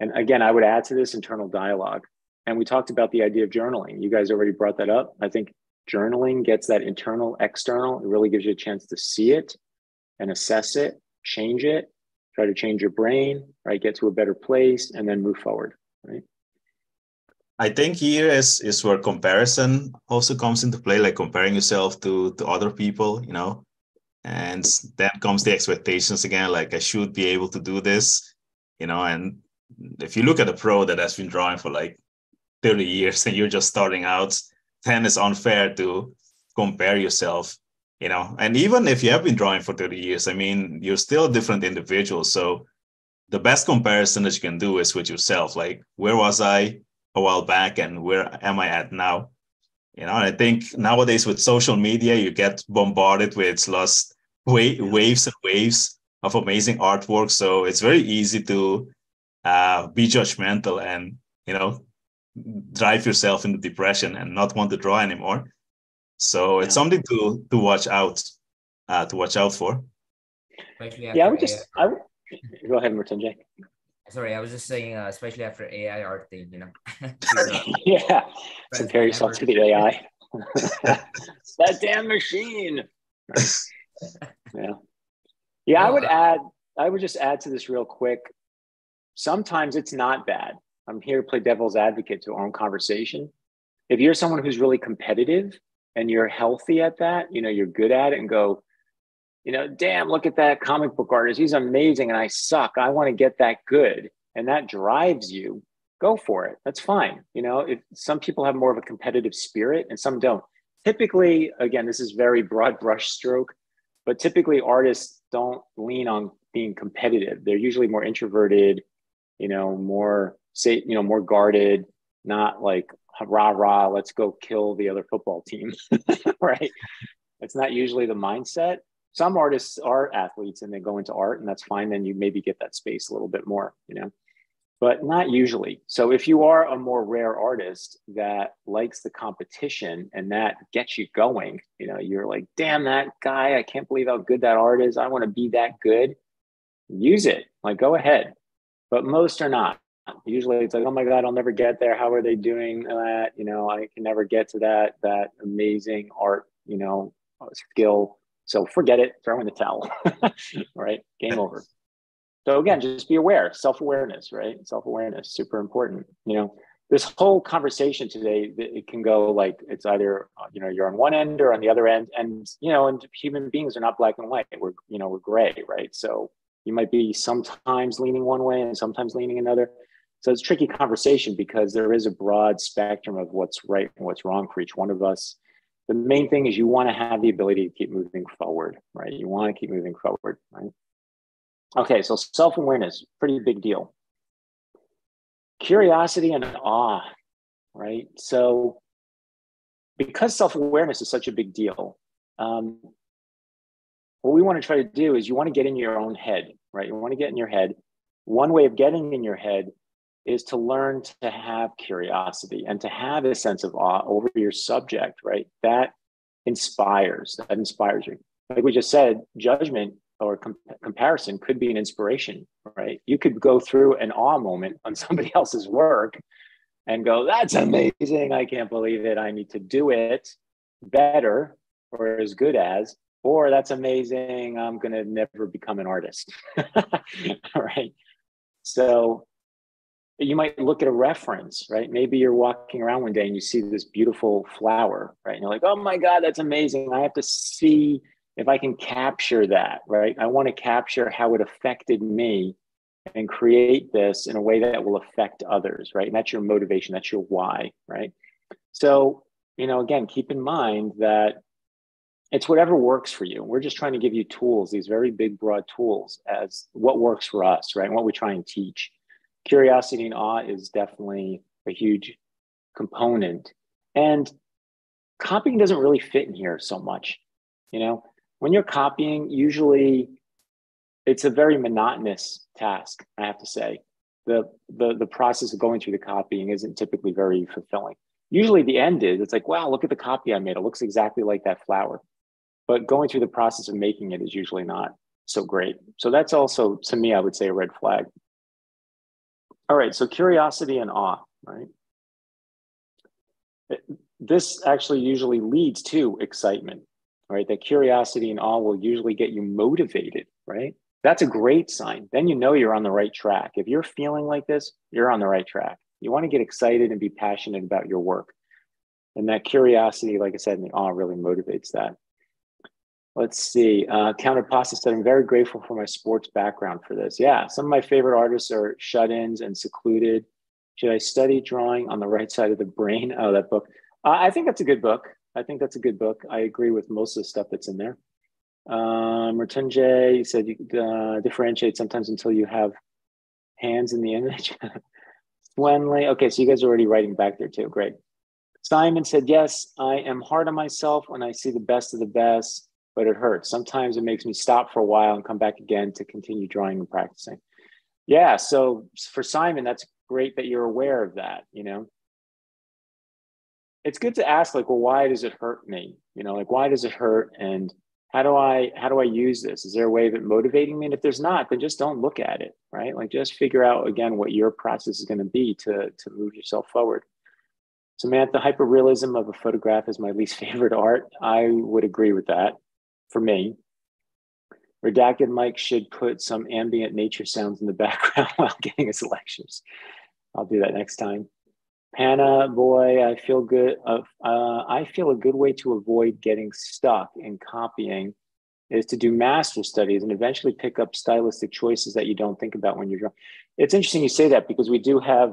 And again, I would add to this internal dialogue. And we talked about the idea of journaling. You guys already brought that up. I think journaling gets that internal, external. It really gives you a chance to see it and assess it, change it, try to change your brain, right? Get to a better place and then move forward, right? I think here is where comparison also comes into play, like comparing yourself to other people, you know, and then comes the expectations again, like I should be able to do this, you know, and if you look at a pro that has been drawing for like 30 years and you're just starting out, then it's unfair to compare yourself, you know, and even if you have been drawing for 30 years, I mean, you're still a different individual. So the best comparison that you can do is with yourself, like where was I a while back and where am I at now? You know, and I think nowadays with social media, you get bombarded with waves and waves of amazing artwork. So it's very easy to be judgmental and, you know, drive yourself into depression and not want to draw anymore. So it's something to watch out, for. Yeah, go ahead, Mritunjay. Sorry, I was just saying, especially after AI art thing, you know. Yeah, compare yourself to the AI. That damn machine. Yeah, I would just add to this real quick. Sometimes it's not bad. I'm here to play devil's advocate to our own conversation. If you're someone who's really competitive and you're healthy at that, you know, you're good at it and go, you know, damn, look at that comic book artist. He's amazing and I suck. I want to get that good. And that drives you. Go for it. That's fine. You know, if some people have more of a competitive spirit and some don't. Typically, again, this is very broad brush stroke, but typically artists don't lean on being competitive. They're usually more introverted, you know, more guarded, not like rah rah, let's go kill the other football team, right? It's not usually the mindset. Some artists are athletes and they go into art, and that's fine. Then you maybe get that space a little bit more, you know, but not usually. So if you are a more rare artist that likes the competition and that gets you going, you know, you're like, damn, that guy, I can't believe how good that art is. I want to be that good. Use it, like, go ahead. But most are not. Usually it's like, oh my God, I'll never get there. How are they doing that? You know, I can never get to that amazing art, you know, skill. So forget it, throw in the towel, right? Game over. So again, just be aware, self-awareness, right? Self-awareness, super important. You know, this whole conversation today, it can go like, it's either, you know, you're on one end or on the other end. And, you know, and human beings are not black and white. We're, you know, we're gray, right? So you might be sometimes leaning one way and sometimes leaning another. So it's a tricky conversation because there is a broad spectrum of what's right and what's wrong for each one of us. The main thing is you want to have the ability to keep moving forward, right? You want to keep moving forward, right? Okay, so self-awareness, pretty big deal. Curiosity and awe, right? So because self-awareness is such a big deal, what we want to try to do is you want to get in your own head, right? You want to get in your head. One way of getting in your head is to learn to have curiosity and to have a sense of awe over your subject, right? That inspires you. Like we just said, judgment or comparison could be an inspiration, right? You could go through an awe moment on somebody else's work and go, that's amazing. I can't believe it. I need to do it better or as good as, or that's amazing. I'm going to never become an artist. All right. So you might look at a reference, right? Maybe you're walking around one day and you see this beautiful flower, right? And you're like, oh my God, that's amazing. I have to see if I can capture that, right? I want to capture how it affected me and create this in a way that will affect others, right? And that's your motivation. That's your why, right? So, you know, again, keep in mind that it's whatever works for you. We're just trying to give you tools, these very big, broad tools as what works for us, right? And what we try and teach. Curiosity and awe is definitely a huge component. And copying doesn't really fit in here so much. You know, when you're copying, usually it's a very monotonous task, I have to say. The process of going through the copying isn't typically very fulfilling. Usually the end is, it's like, wow, look at the copy I made. It looks exactly like that flower. But going through the process of making it is usually not so great. So that's also, to me, I would say a red flag. All right, so curiosity and awe, right? This actually usually leads to excitement, right? That curiosity and awe will usually get you motivated, right? That's a great sign. Then you know you're on the right track. If you're feeling like this, you're on the right track. You want to get excited and be passionate about your work. And that curiosity, like I said, and the awe really motivates that. Let's see, Counterpasta said, I'm very grateful for my sports background for this. Yeah, some of my favorite artists are shut-ins and secluded. Should I study drawing on the right side of the brain? Oh, that book. I think that's a good book. I think that's a good book. I agree with most of the stuff that's in there. Mritunjay said, you differentiate sometimes until you have hands in the image. Swendley, okay, so you guys are already writing back there too, great. Simon said, yes, I am hard on myself when I see the best of the best, but it hurts. Sometimes it makes me stop for a while and come back again to continue drawing and practicing. Yeah, so for Simon, that's great that you're aware of that, you know. It's good to ask, like, well, why does it hurt me? You know, like, why does it hurt? And how do I use this? Is there a way of it motivating me? And if there's not, then just don't look at it, right? Like, just figure out, again, what your process is going to be to move yourself forward. Samantha, hyperrealism of a photograph is my least favorite art. I would agree with that. For me, Redacted Mike should put some ambient nature sounds in the background while getting his lectures. I'll do that next time. Panna, boy, I feel good. I feel a good way to avoid getting stuck in copying is to do master studies and eventually pick up stylistic choices that you don't think about when you're drawing. It's interesting you say that because we do have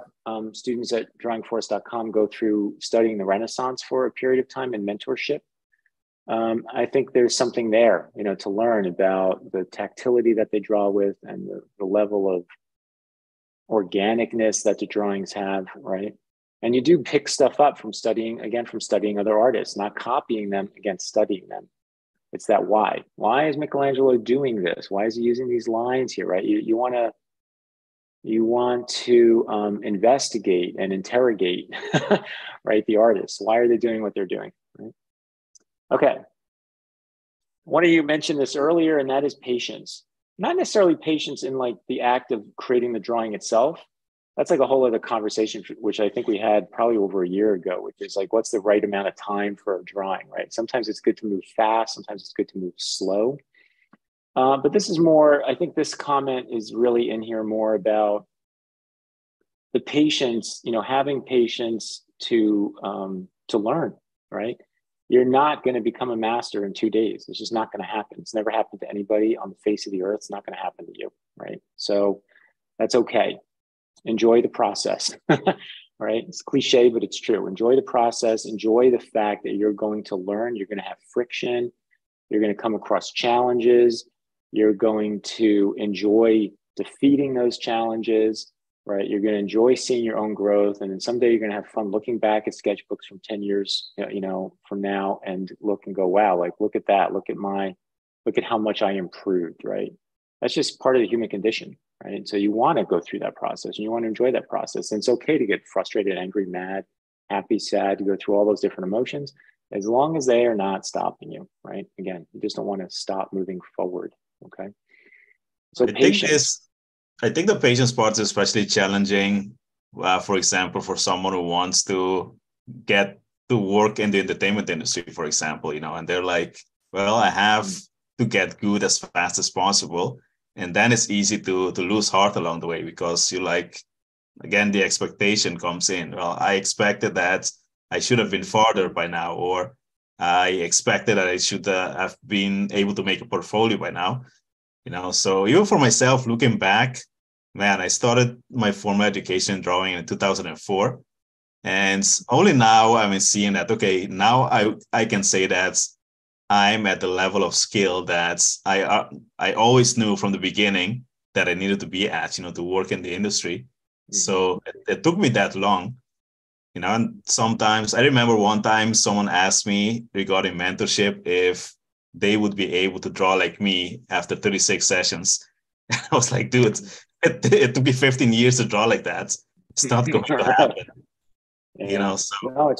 students at drawingforce.com go through studying the Renaissance for a period of time in mentorship. I think there's something there, you know, to learn about the tactility that they draw with and the level of organicness that the drawings have, right? And you do pick stuff up from studying, again, from studying other artists, not copying them, again, studying them. It's that why. Why is Michelangelo doing this? Why is he using these lines here, right? You want to investigate and interrogate, right, the artists. Why are they doing what they're doing, right? Okay. One of you mentioned this earlier, and that is patience. Not necessarily patience in like the act of creating the drawing itself. That's like a whole other conversation, which I think we had probably over a year ago, which is like, what's the right amount of time for a drawing, right? Sometimes it's good to move fast. Sometimes it's good to move slow. But this is more, I think this comment is really in here more about the patience, you know, having patience to learn, right? You're not going to become a master in 2 days. It's just not going to happen. It's never happened to anybody on the face of the earth. It's not going to happen to you, right? So that's okay. Enjoy the process, right? It's cliche, but it's true. Enjoy the process. Enjoy the fact that you're going to learn. You're going to have friction. You're going to come across challenges. You're going to enjoy defeating those challenges, right? You're going to enjoy seeing your own growth. And then someday you're going to have fun looking back at sketchbooks from 10 years, you know, from now, and look and go, wow, like, look at that. Look at how much I improved, right? That's just part of the human condition. Right? So you want to go through that process and you want to enjoy that process. And it's okay to get frustrated, angry, mad, happy, sad, to go through all those different emotions, as long as they are not stopping you, right? Again, you just don't want to stop moving forward, okay? So I think the patience part is especially challenging, for example, for someone who wants to get to work in the entertainment industry, for example, you know, and they're like, well, I have to get good as fast as possible. And then it's easy to lose heart along the way, because you like, again, the expectation comes in. Well, I expected that I should have been farther by now, or I expected that I should have been able to make a portfolio by now. You know, so even for myself, looking back, man, I started my formal education in drawing in 2004. And only now I'm seeing that, okay, now I can say that I'm at the level of skill that I always knew from the beginning that I needed to be at, you know, to work in the industry. Mm-hmm. So it took me that long, you know, and sometimes I remember one time someone asked me regarding mentorship if they would be able to draw like me after 36 sessions. And I was like, dude, it took me 15 years to draw like that. It's not going to happen, yeah. You know, so no,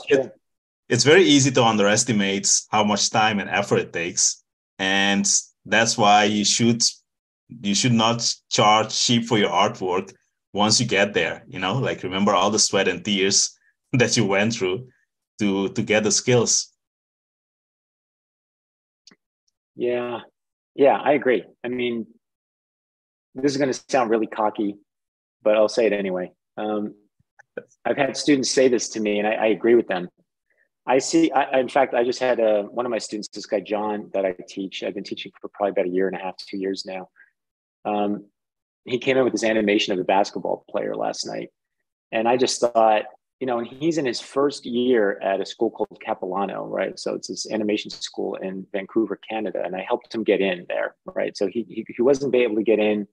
it's very easy to underestimate how much time and effort it takes. And that's why you should not charge cheap for your artwork once you get there. You know, like, remember all the sweat and tears that you went through to get the skills. Yeah. Yeah, I agree. I mean, this is going to sound really cocky, but I'll say it anyway. I've had students say this to me, and I agree with them. In fact, I just had one of my students, this guy, John, that I teach. I've been teaching for probably about a year and a half, 2 years now. He came in with this animation of a basketball player last night. And I just thought, you know, and he's in his first year at a school called Capilano, right? So it's this animation school in Vancouver, Canada. And I helped him get in there, right? So he wasn't able to get in.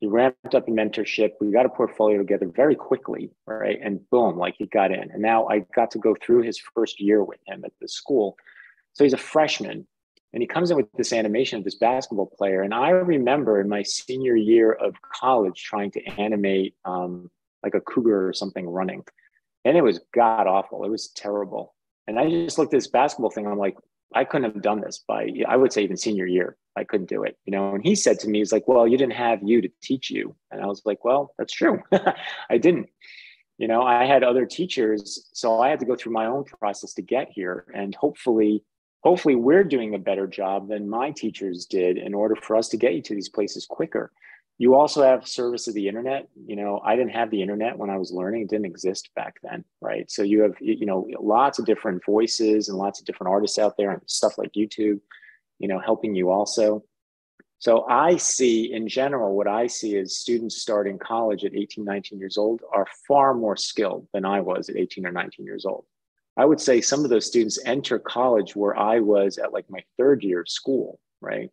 He ramped up in mentorship. We got a portfolio together very quickly, right? And boom, like, he got in. And now I got to go through his first year with him at the school. So he's a freshman, and he comes in with this animation of this basketball player. And I remember in my senior year of college trying to animate like a cougar or something running. And it was god awful. It was terrible. And I just looked at this basketball thing. I'm like, I couldn't have done this by, I would say, even senior year. I couldn't do it, you know? And he said to me, he's like, well, you didn't have you to teach you. And I was like, well, that's true. I didn't, you know, I had other teachers. So I had to go through my own process to get here. And hopefully we're doing a better job than my teachers did in order for us to get you to these places quicker. You also have service of the internet. You know, I didn't have the internet when I was learning. It didn't exist back then, right? So you have, you know, lots of different voices and lots of different artists out there, and stuff like YouTube, you know, helping you also. So I see, in general, what I see is students starting college at 18, 19 years old are far more skilled than I was at 18 or 19 years old. I would say some of those students enter college where I was at like my third year of school, right?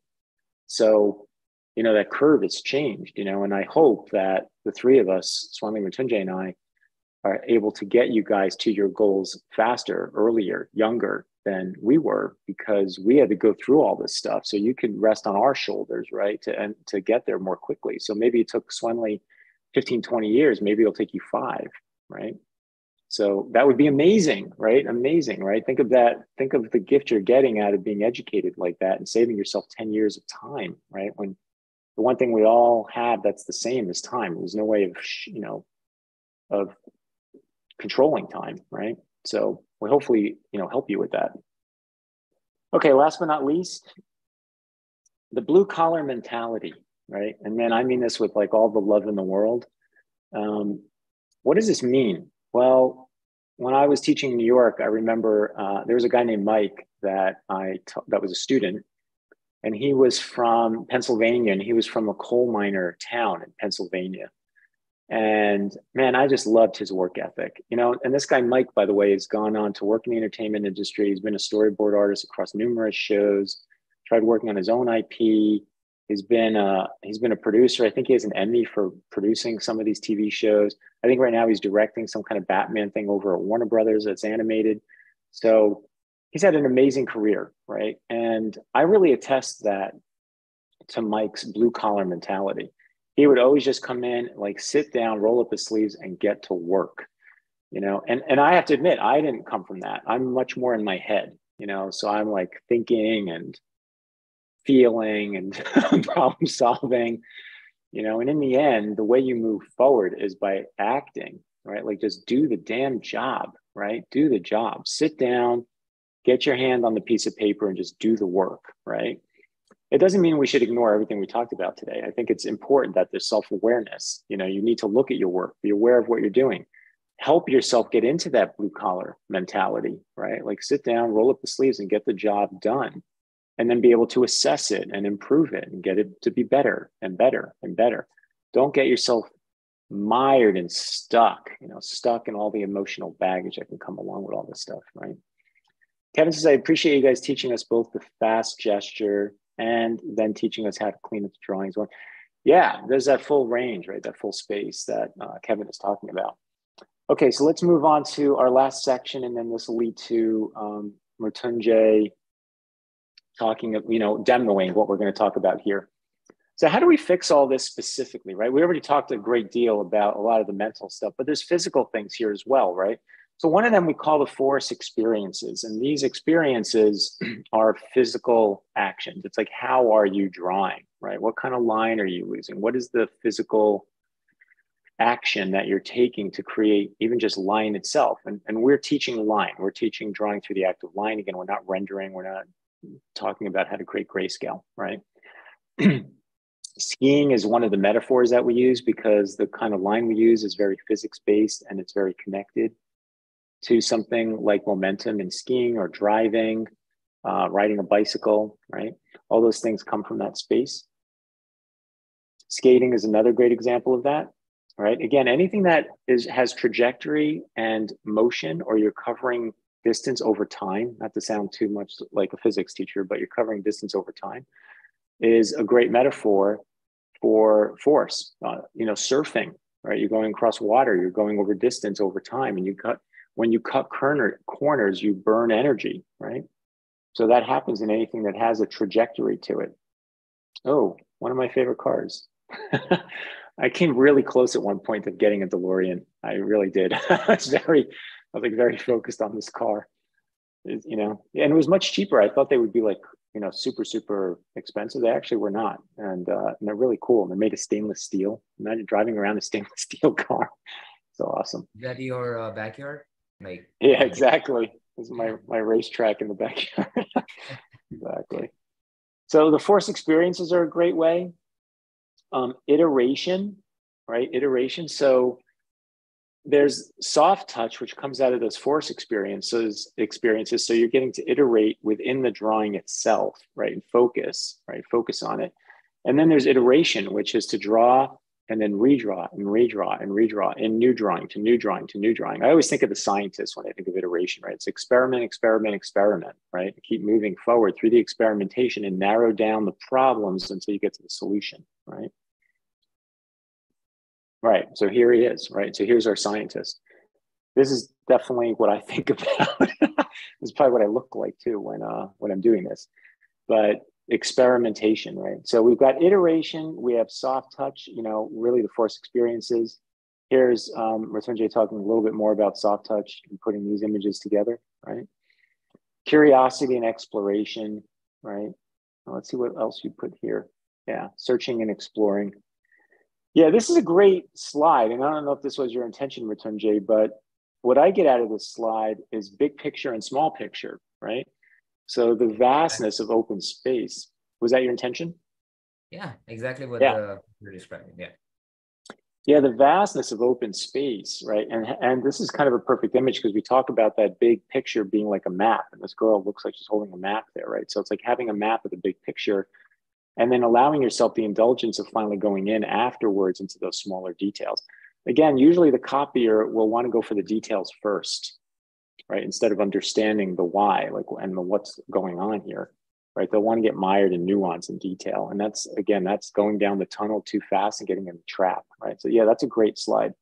So, you know, that curve has changed, you know, and I hope that the three of us, Swendly, Mritunjay, and I, are able to get you guys to your goals faster, earlier, younger than we were, because we had to go through all this stuff. So you can rest on our shoulders, right? To get there more quickly. So maybe it took Swendley 15, 20 years, maybe it'll take you 5, right? So that would be amazing, right? Amazing, right? Think of that. Think of the gift you're getting out of being educated like that and saving yourself 10 years of time, right? When the one thing we all have that's the same is time. There's no way of, you know, of controlling time, right? So we hopefully, you know, help you with that. Okay, last but not least, the blue collar mentality, right? And man, I mean this with like all the love in the world. What does this mean? Well, when I was teaching in New York, I remember there was a guy named Mike that was a student, and he was from Pennsylvania, and he was from a coal miner town in Pennsylvania. And man, I just loved his work ethic, you know. And this guy Mike, by the way, has gone on to work in the entertainment industry. He's been a storyboard artist across numerous shows. Tried working on his own IP. He's been a producer. I think he has an Emmy for producing some of these TV shows. I think right now he's directing some kind of Batman thing over at Warner Brothers that's animated. So he's had an amazing career, right? And I really attest that to Mike's blue collar mentality. He would always just come in, like sit down, roll up his sleeves and get to work, you know? And I have to admit, I didn't come from that. I'm much more in my head, you know? So I'm like thinking and feeling and problem solving, you know, and in the end, the way you move forward is by acting, right? Like just do the damn job, right? Do the job, sit down, get your hand on the piece of paper and just do the work, right? It doesn't mean we should ignore everything we talked about today. I think it's important that there's self-awareness. You know, you need to look at your work, be aware of what you're doing, help yourself get into that blue collar mentality, right? Like sit down, roll up the sleeves and get the job done. And then be able to assess it and improve it and get it to be better and better and better. Don't get yourself mired and stuck, you know, stuck in all the emotional baggage that can come along with all this stuff, right? Kevin says, I appreciate you guys teaching us both the fast gesture and then teaching us how to clean up the drawings. Yeah, there's that full range, right? That full space that Kevin is talking about. Okay, so let's move on to our last section, and then this will lead to Mritunjay talking of, you know, demoing what we're going to talk about here. So how do we fix all this specifically, right? We already talked a great deal about a lot of the mental stuff, but there's physical things here as well, right? So one of them we call the FORCE experiences. And these experiences are physical actions. It's like, how are you drawing, right? What kind of line are you using? What is the physical action that you're taking to create even just line itself? And we're teaching line. We're teaching drawing through the act of line. Again, we're not rendering. We're not talking about how to create grayscale, right? Skiing is one of the metaphors that we use because the kind of line we use is very physics-based and it's very connected to something like momentum in skiing or driving, riding a bicycle, right? All those things come from that space. Skating is another great example of that, right? Again, anything that has trajectory and motion, or you're covering distance over time, not to sound too much like a physics teacher, but you're covering distance over time, is a great metaphor for force. You know, surfing, right? You're going across water, you're going over distance over time, and when you cut corners, you burn energy, right? So that happens in anything that has a trajectory to it. Oh, one of my favorite cars. I came really close at one point of getting a DeLorean. I really did. I was like very focused on this car, you know, and it was much cheaper. I thought they would be like, you know, super, super expensive. They actually were not. And they're really cool. And they're made of stainless steel. Imagine driving around a stainless steel car. So awesome. Is that your backyard? Like, yeah, exactly. This is my racetrack in the backyard. Exactly. So the FORCE experiences are a great way. Iteration, right? Iteration. So there's soft touch, which comes out of those FORCE experiences. So you're getting to iterate within the drawing itself, right? And focus, right? Focus on it. And then there's iteration, which is to draw and then redraw and redraw and redraw in new drawing to new drawing to new drawing. I always think of the scientist when I think of iteration, right? It's experiment, experiment, experiment, right? You keep moving forward through the experimentation and narrow down the problems until you get to the solution, right? Right, so here he is, right? So here's our scientist. this is definitely what I think about. This is probably what I look like too when I'm doing this. But experimentation, right? So we've got iteration, we have soft touch, you know, really the FORCE experiences. Here's Mritunjay talking a little bit more about soft touch and putting these images together, right? Curiosity and exploration, right? Well, let's see what else you put here. Yeah, searching and exploring. Yeah, this is a great slide. And I don't know if this was your intention, Mritunjay, but what I get out of this slide is big picture and small picture, right? So the vastness of open space, was that your intention? Yeah, exactly what you're describing, yeah. Yeah, the vastness of open space, right? And this is kind of a perfect image because we talk about that big picture being like a map, and this girl looks like she's holding a map there, right? So it's like having a map of the big picture and then allowing yourself the indulgence of finally going in afterwards into those smaller details. Again, usually the copier will want to go for the details first, right? Instead of understanding the why, like, and the what's going on here, right? They'll want to get mired in nuance and detail. And that's, again, that's going down the tunnel too fast and getting in the trap, right? So yeah, that's a great slide.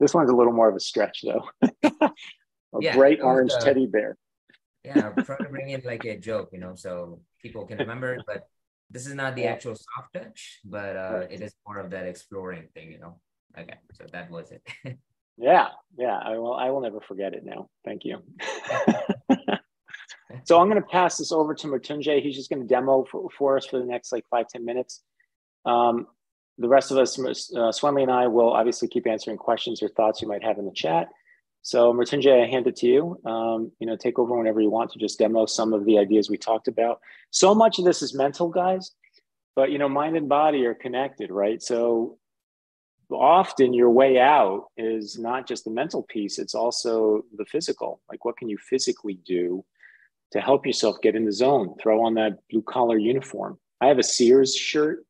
This one's a little more of a stretch though. Bright orange teddy bear. Yeah, I'm trying to bring in like a joke, you know, so people can remember it, but this is not the actual soft touch, but it is more of that exploring thing, you know? Okay, so that was it. Yeah, yeah. I will never forget it now. Thank you. So I'm going to pass this over to Mritunjay. He's just going to demo for us for the next like 5-10 minutes. The rest of us, Swendley and I, will obviously keep answering questions or thoughts you might have in the chat. So Mritunjay, I hand it to you. You know, take over whenever you want to just demo some of the ideas we talked about. So much of this is mental, guys, but you know, mind and body are connected, right? So often your way out is not just the mental piece, it's also the physical. Like, what can you physically do to help yourself get in the zone? Throw on that blue collar uniform. I have a Sears shirt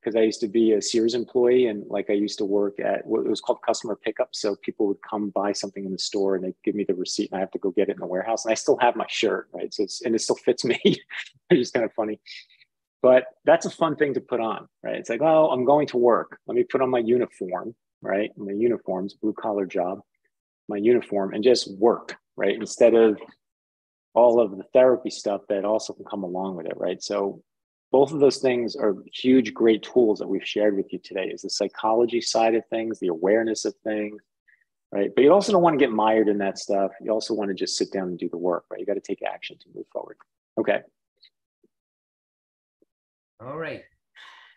because I used to be a Sears employee, and like I used to work at what it was called customer pickup. So people would come buy something in the store and they give me the receipt and I have to go get it in the warehouse. And I still have my shirt, right? So it's, and it still fits me, which is kind of funny. But that's a fun thing to put on, right? It's like, oh, I'm going to work. Let me put on my uniform, right? My uniform's blue collar job, my uniform, and just work, right? Instead of all of the therapy stuff that also can come along with it, right? So both of those things are huge, great tools that we've shared with you today, is the psychology side of things, the awareness of things, right? But you also don't want to get mired in that stuff. You also want to just sit down and do the work, right? You got to take action to move forward. Okay. All right,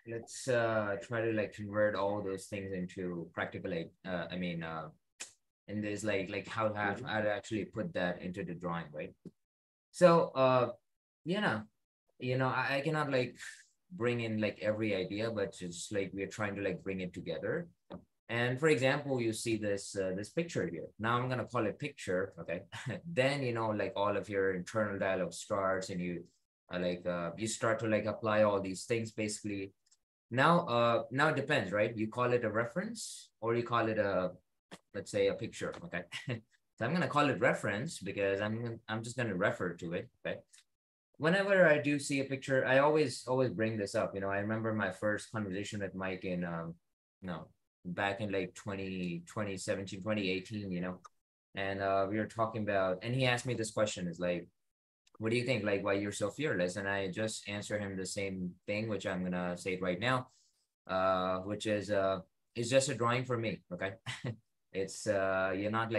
let's try to like convert all those things into practical, and there's like how to actually put that into the drawing, right? So, I cannot like bring in like every idea, but just like we're trying to like bring it together. And for example, you see this, this picture here. Now I'm gonna call it picture, okay? Then, you know, like all of your internal dialogue starts and you start to like apply all these things basically. Now it depends, right? You call it a reference or you call it a, let's say, a picture, okay? So I'm gonna call it reference because I'm just gonna refer to it, okay? Whenever I do see a picture, I always bring this up. You know, I remember my first conversation with Mike in, back in like 2017, 2018, you know? And we were talking about, and he asked me this question, is like, what do you think? Like, why you're so fearless? And I just answer him the same thing, which I'm gonna say right now, which is it's just a drawing for me. Okay, it's you're not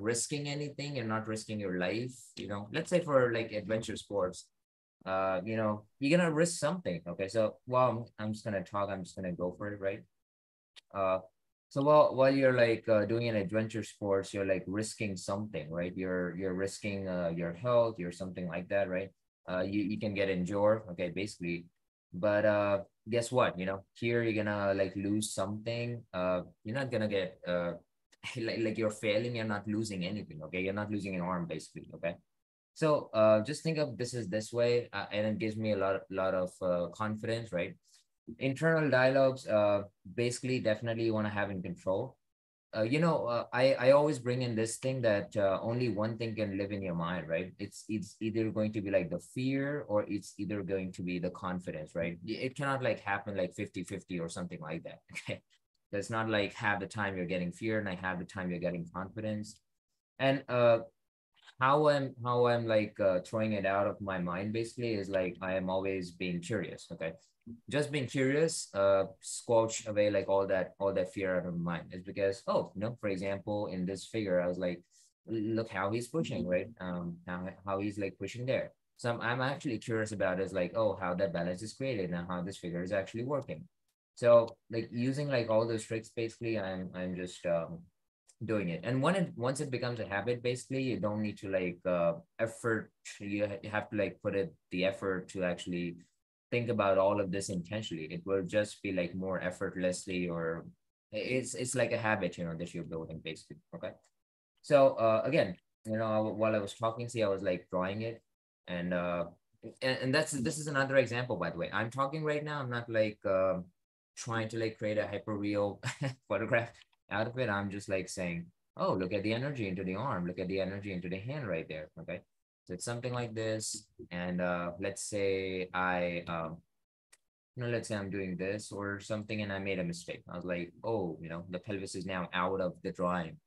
risking anything. You're not risking your life. You know, let's say for like adventure sports, you're gonna risk something. Okay, so I'm just gonna talk. I'm just gonna go for it, right? So while you're like doing an adventure sports, you're like risking something, right? You're risking your health, you're something like that, right? You can get injured, okay, basically. But guess what? You know, here you're gonna like lose something. You're not gonna get like you're failing. You're not losing anything, okay? You're not losing an arm, basically, okay? So just think of this as this way, and it gives me a lot of confidence, right? Internal dialogues, basically, definitely you want to have in control. I always bring in this thing that only one thing can live in your mind, right? It's either going to be like the fear or it's either going to be the confidence, right? It cannot like happen like 50-50 or something like that, okay? That's not like half the time you're getting fear and like half the time you're getting confidence. And how I'm like throwing it out of my mind basically is like I am always being curious. Okay, just being curious squelch away like all that fear out of my mind. It's because for example, in this figure I was like, look how he's pushing, right? How he's like pushing there. So I'm actually curious about is like, how that balance is created and how this figure is actually working. So like using like all those tricks, basically, I'm just doing it. And once it becomes a habit, basically, you don't need to like effort. You have to like put it the effort to actually think about all of this intentionally. It will just be like more effortlessly, or it's like a habit, that you're building basically. Okay. So again, while I was talking, I was like drawing it. And this is another example, by the way. I'm talking right now. I'm not like trying to like create a hyperreal photograph out of it. I'm just like saying, look at the energy into the arm. Look at the energy into the hand right there. Okay, so it's something like this. And let's say I'm doing this or something, and I made a mistake. I was like, the pelvis is now out of the drawing.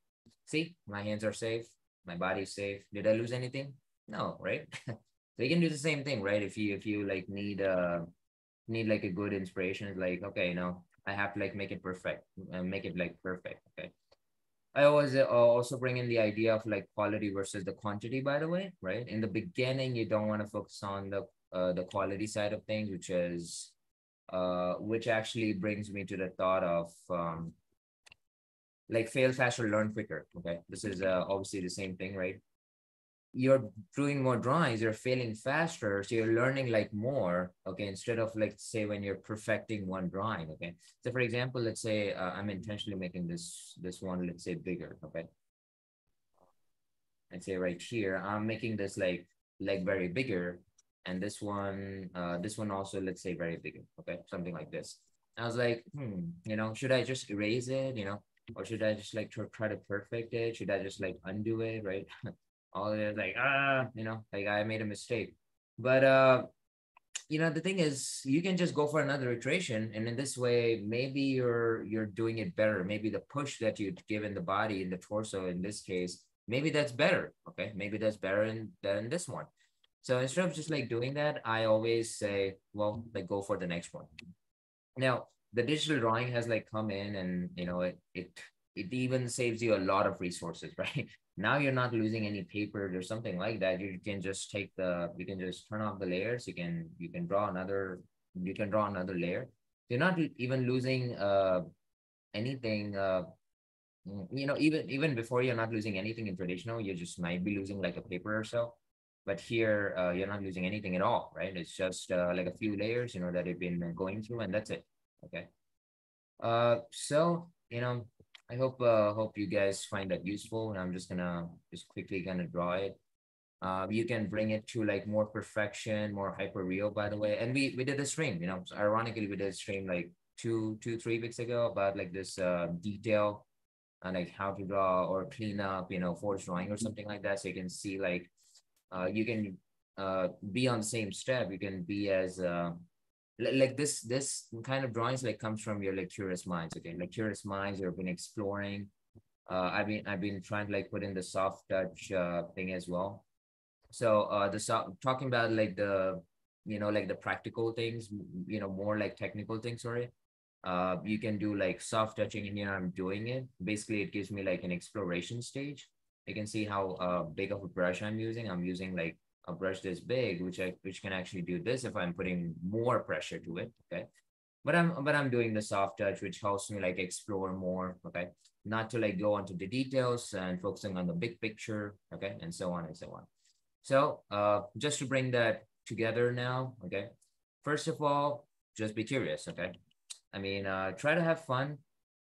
See, my hands are safe. My body's safe. Did I lose anything? No, right? So you can do the same thing, right? If you like need like a good inspiration, it's like, I have to like make it perfect and make it like perfect. Okay. I always also bring in the idea of like quality versus the quantity, by the way, right? In the beginning, you don't want to focus on the quality side of things, which actually brings me to the thought of, like fail faster, learn quicker. Okay. This is obviously the same thing, right? You're doing more drawings, you're failing faster, so you're learning like more, okay, instead of like say when you're perfecting one drawing, okay? So for example, let's say I'm intentionally making this one, let's say bigger, okay? Let's say right here, I'm making this like leg very bigger, and this one also, let's say very bigger, okay? Something like this. I was like, should I just erase it, or should I just like try to perfect it? Should I just like undo it, right? All they're like, like I made a mistake. But, the thing is, you can just go for another iteration. And in this way, maybe you're doing it better. Maybe the push that you'd given the body in the torso, in this case, maybe that's better. Okay, maybe that's better than this one. So instead of just like doing that, I always say, like go for the next one. Now, the digital drawing has like come in and, it even saves you a lot of resources, right? Now you're not losing any paper or something like that. You can just you can just turn off the layers. You can draw another, layer. You're not even losing anything, even before you're not losing anything in traditional, you just might be losing like a paper or so. But here you're not losing anything at all, right? It's just like a few layers, that you've been going through and that's it, okay? So, I hope you guys find that useful, and I'm just gonna quickly draw it. You can bring it to like more perfection, more hyperreal, by the way. And we did a stream, so ironically we did a stream like three weeks ago about like this detail and like how to draw or clean up, force drawing or something like that. So you can see like you can be on the same step. You can be as like this kind of drawings like comes from your like curious minds. Okay, like curious minds, you've been exploring. I've been trying to like put in the soft touch thing as well. So talking about like the like the practical things, more like technical things, sorry. You can do like soft touching, and I'm doing it. Basically, it gives me like an exploration stage. You can see how big of a brush I'm using. I'm using like a brush this big, which can actually do this if I'm putting more pressure to it, okay? But I'm doing the soft touch, which helps me like explore more, okay? Not to like go onto the details and focusing on the big picture, okay? And so on and so on. So just to bring that together now, okay? First of all, just be curious, okay? I mean, try to have fun.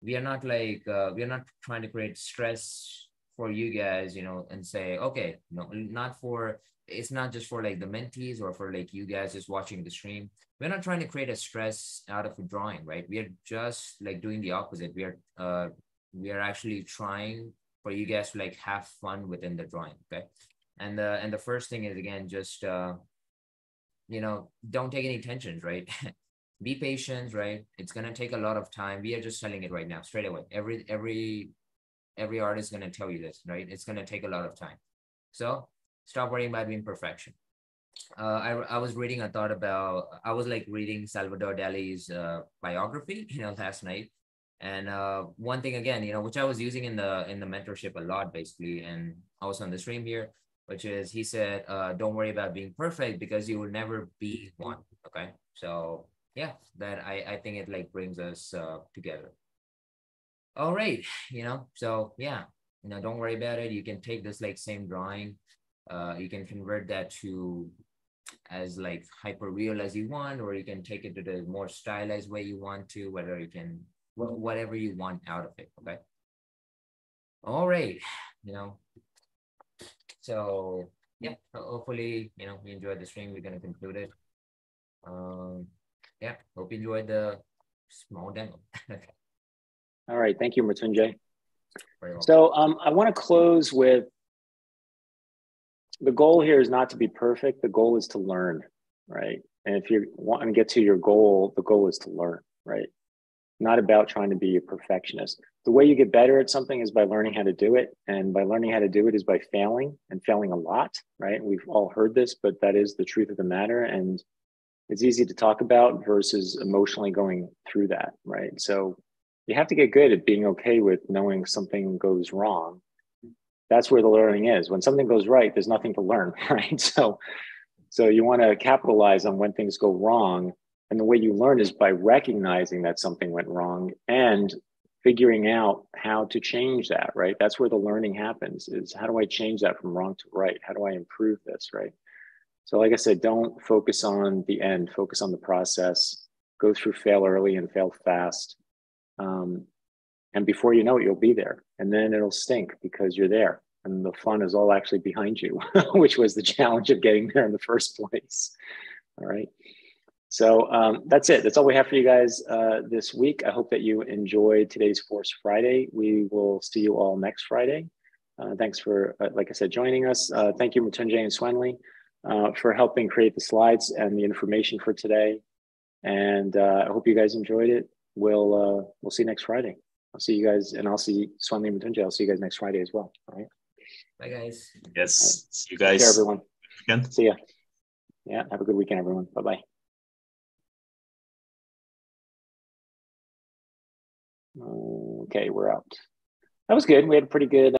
We are not like, we are not trying to create stress for you guys, and say, okay, no, not for, it's not just for like the mentees or for like you guys just watching the stream. We're not trying to create a stress out of a drawing, right? We are just like doing the opposite. We are actually trying for you guys to like have fun within the drawing, okay? And the first thing is, again, just, don't take any tensions, right? be patient, right? It's going to take a lot of time. We are just telling it right now, straight away. Every artist is going to tell you this, right? It's going to take a lot of time. So stop worrying about being perfection. I was reading a thought about, I was like reading Salvador Dali's biography, you know, last night. And one thing again, you know, which I was using in the mentorship a lot, basically, and also on the stream here, which is he said, don't worry about being perfect because you will never be one. Okay. So yeah, that I think it like brings us together. All right. You know, so yeah, you know, don't worry about it. You can take this like same drawing. You can convert that to as like hyper real as you want, or you can take it to the more stylized way you want to, whether you can, whatever you want out of it. Okay. All right. You know, so yeah, hopefully, you know, you enjoyed the stream. We're going to conclude it. Yeah. Hope you enjoyed the small demo. Okay. All right. Thank you, Mritunjay. So I want to close with, the goal here is not to be perfect. The goal is to learn, right? And if you want to get to your goal, the goal is to learn, right? Not about trying to be a perfectionist. The way you get better at something is by learning how to do it. And by learning how to do it is by failing, and failing a lot, right? We've all heard this, but that is the truth of the matter. And it's easy to talk about versus emotionally going through that, right? So you have to get good at being okay with knowing something goes wrong. That's where the learning is. When something goes right, there's nothing to learn, right? So you want to capitalize on when things go wrong. And the way you learn is by recognizing that something went wrong and figuring out how to change that, right? That's where the learning happens, is how do I change that from wrong to right? How do I improve this, right? So like I said, don't focus on the end, focus on the process, go through fail early and fail fast. And before you know it, you'll be there. And then it'll stink because you're there. And the fun is all actually behind you, which was the challenge of getting there in the first place. All right. So that's it. That's all we have for you guys this week. I hope that you enjoyed today's FORCE Friday. We will see you all next Friday. Thanks for, like I said, joining us. Thank you, Mritunjay and Swendley, for helping create the slides and the information for today. And I hope you guys enjoyed it. We'll see you next Friday. I'll see you guys, and I'll see Swendley and Mritunjay. I'll see you guys next Friday as well. All right. Bye, guys. Yes. Right. See you guys. Take care, everyone. Again. See ya. Yeah. Have a good weekend, everyone. Bye-bye. Okay, we're out. That was good. We had a pretty good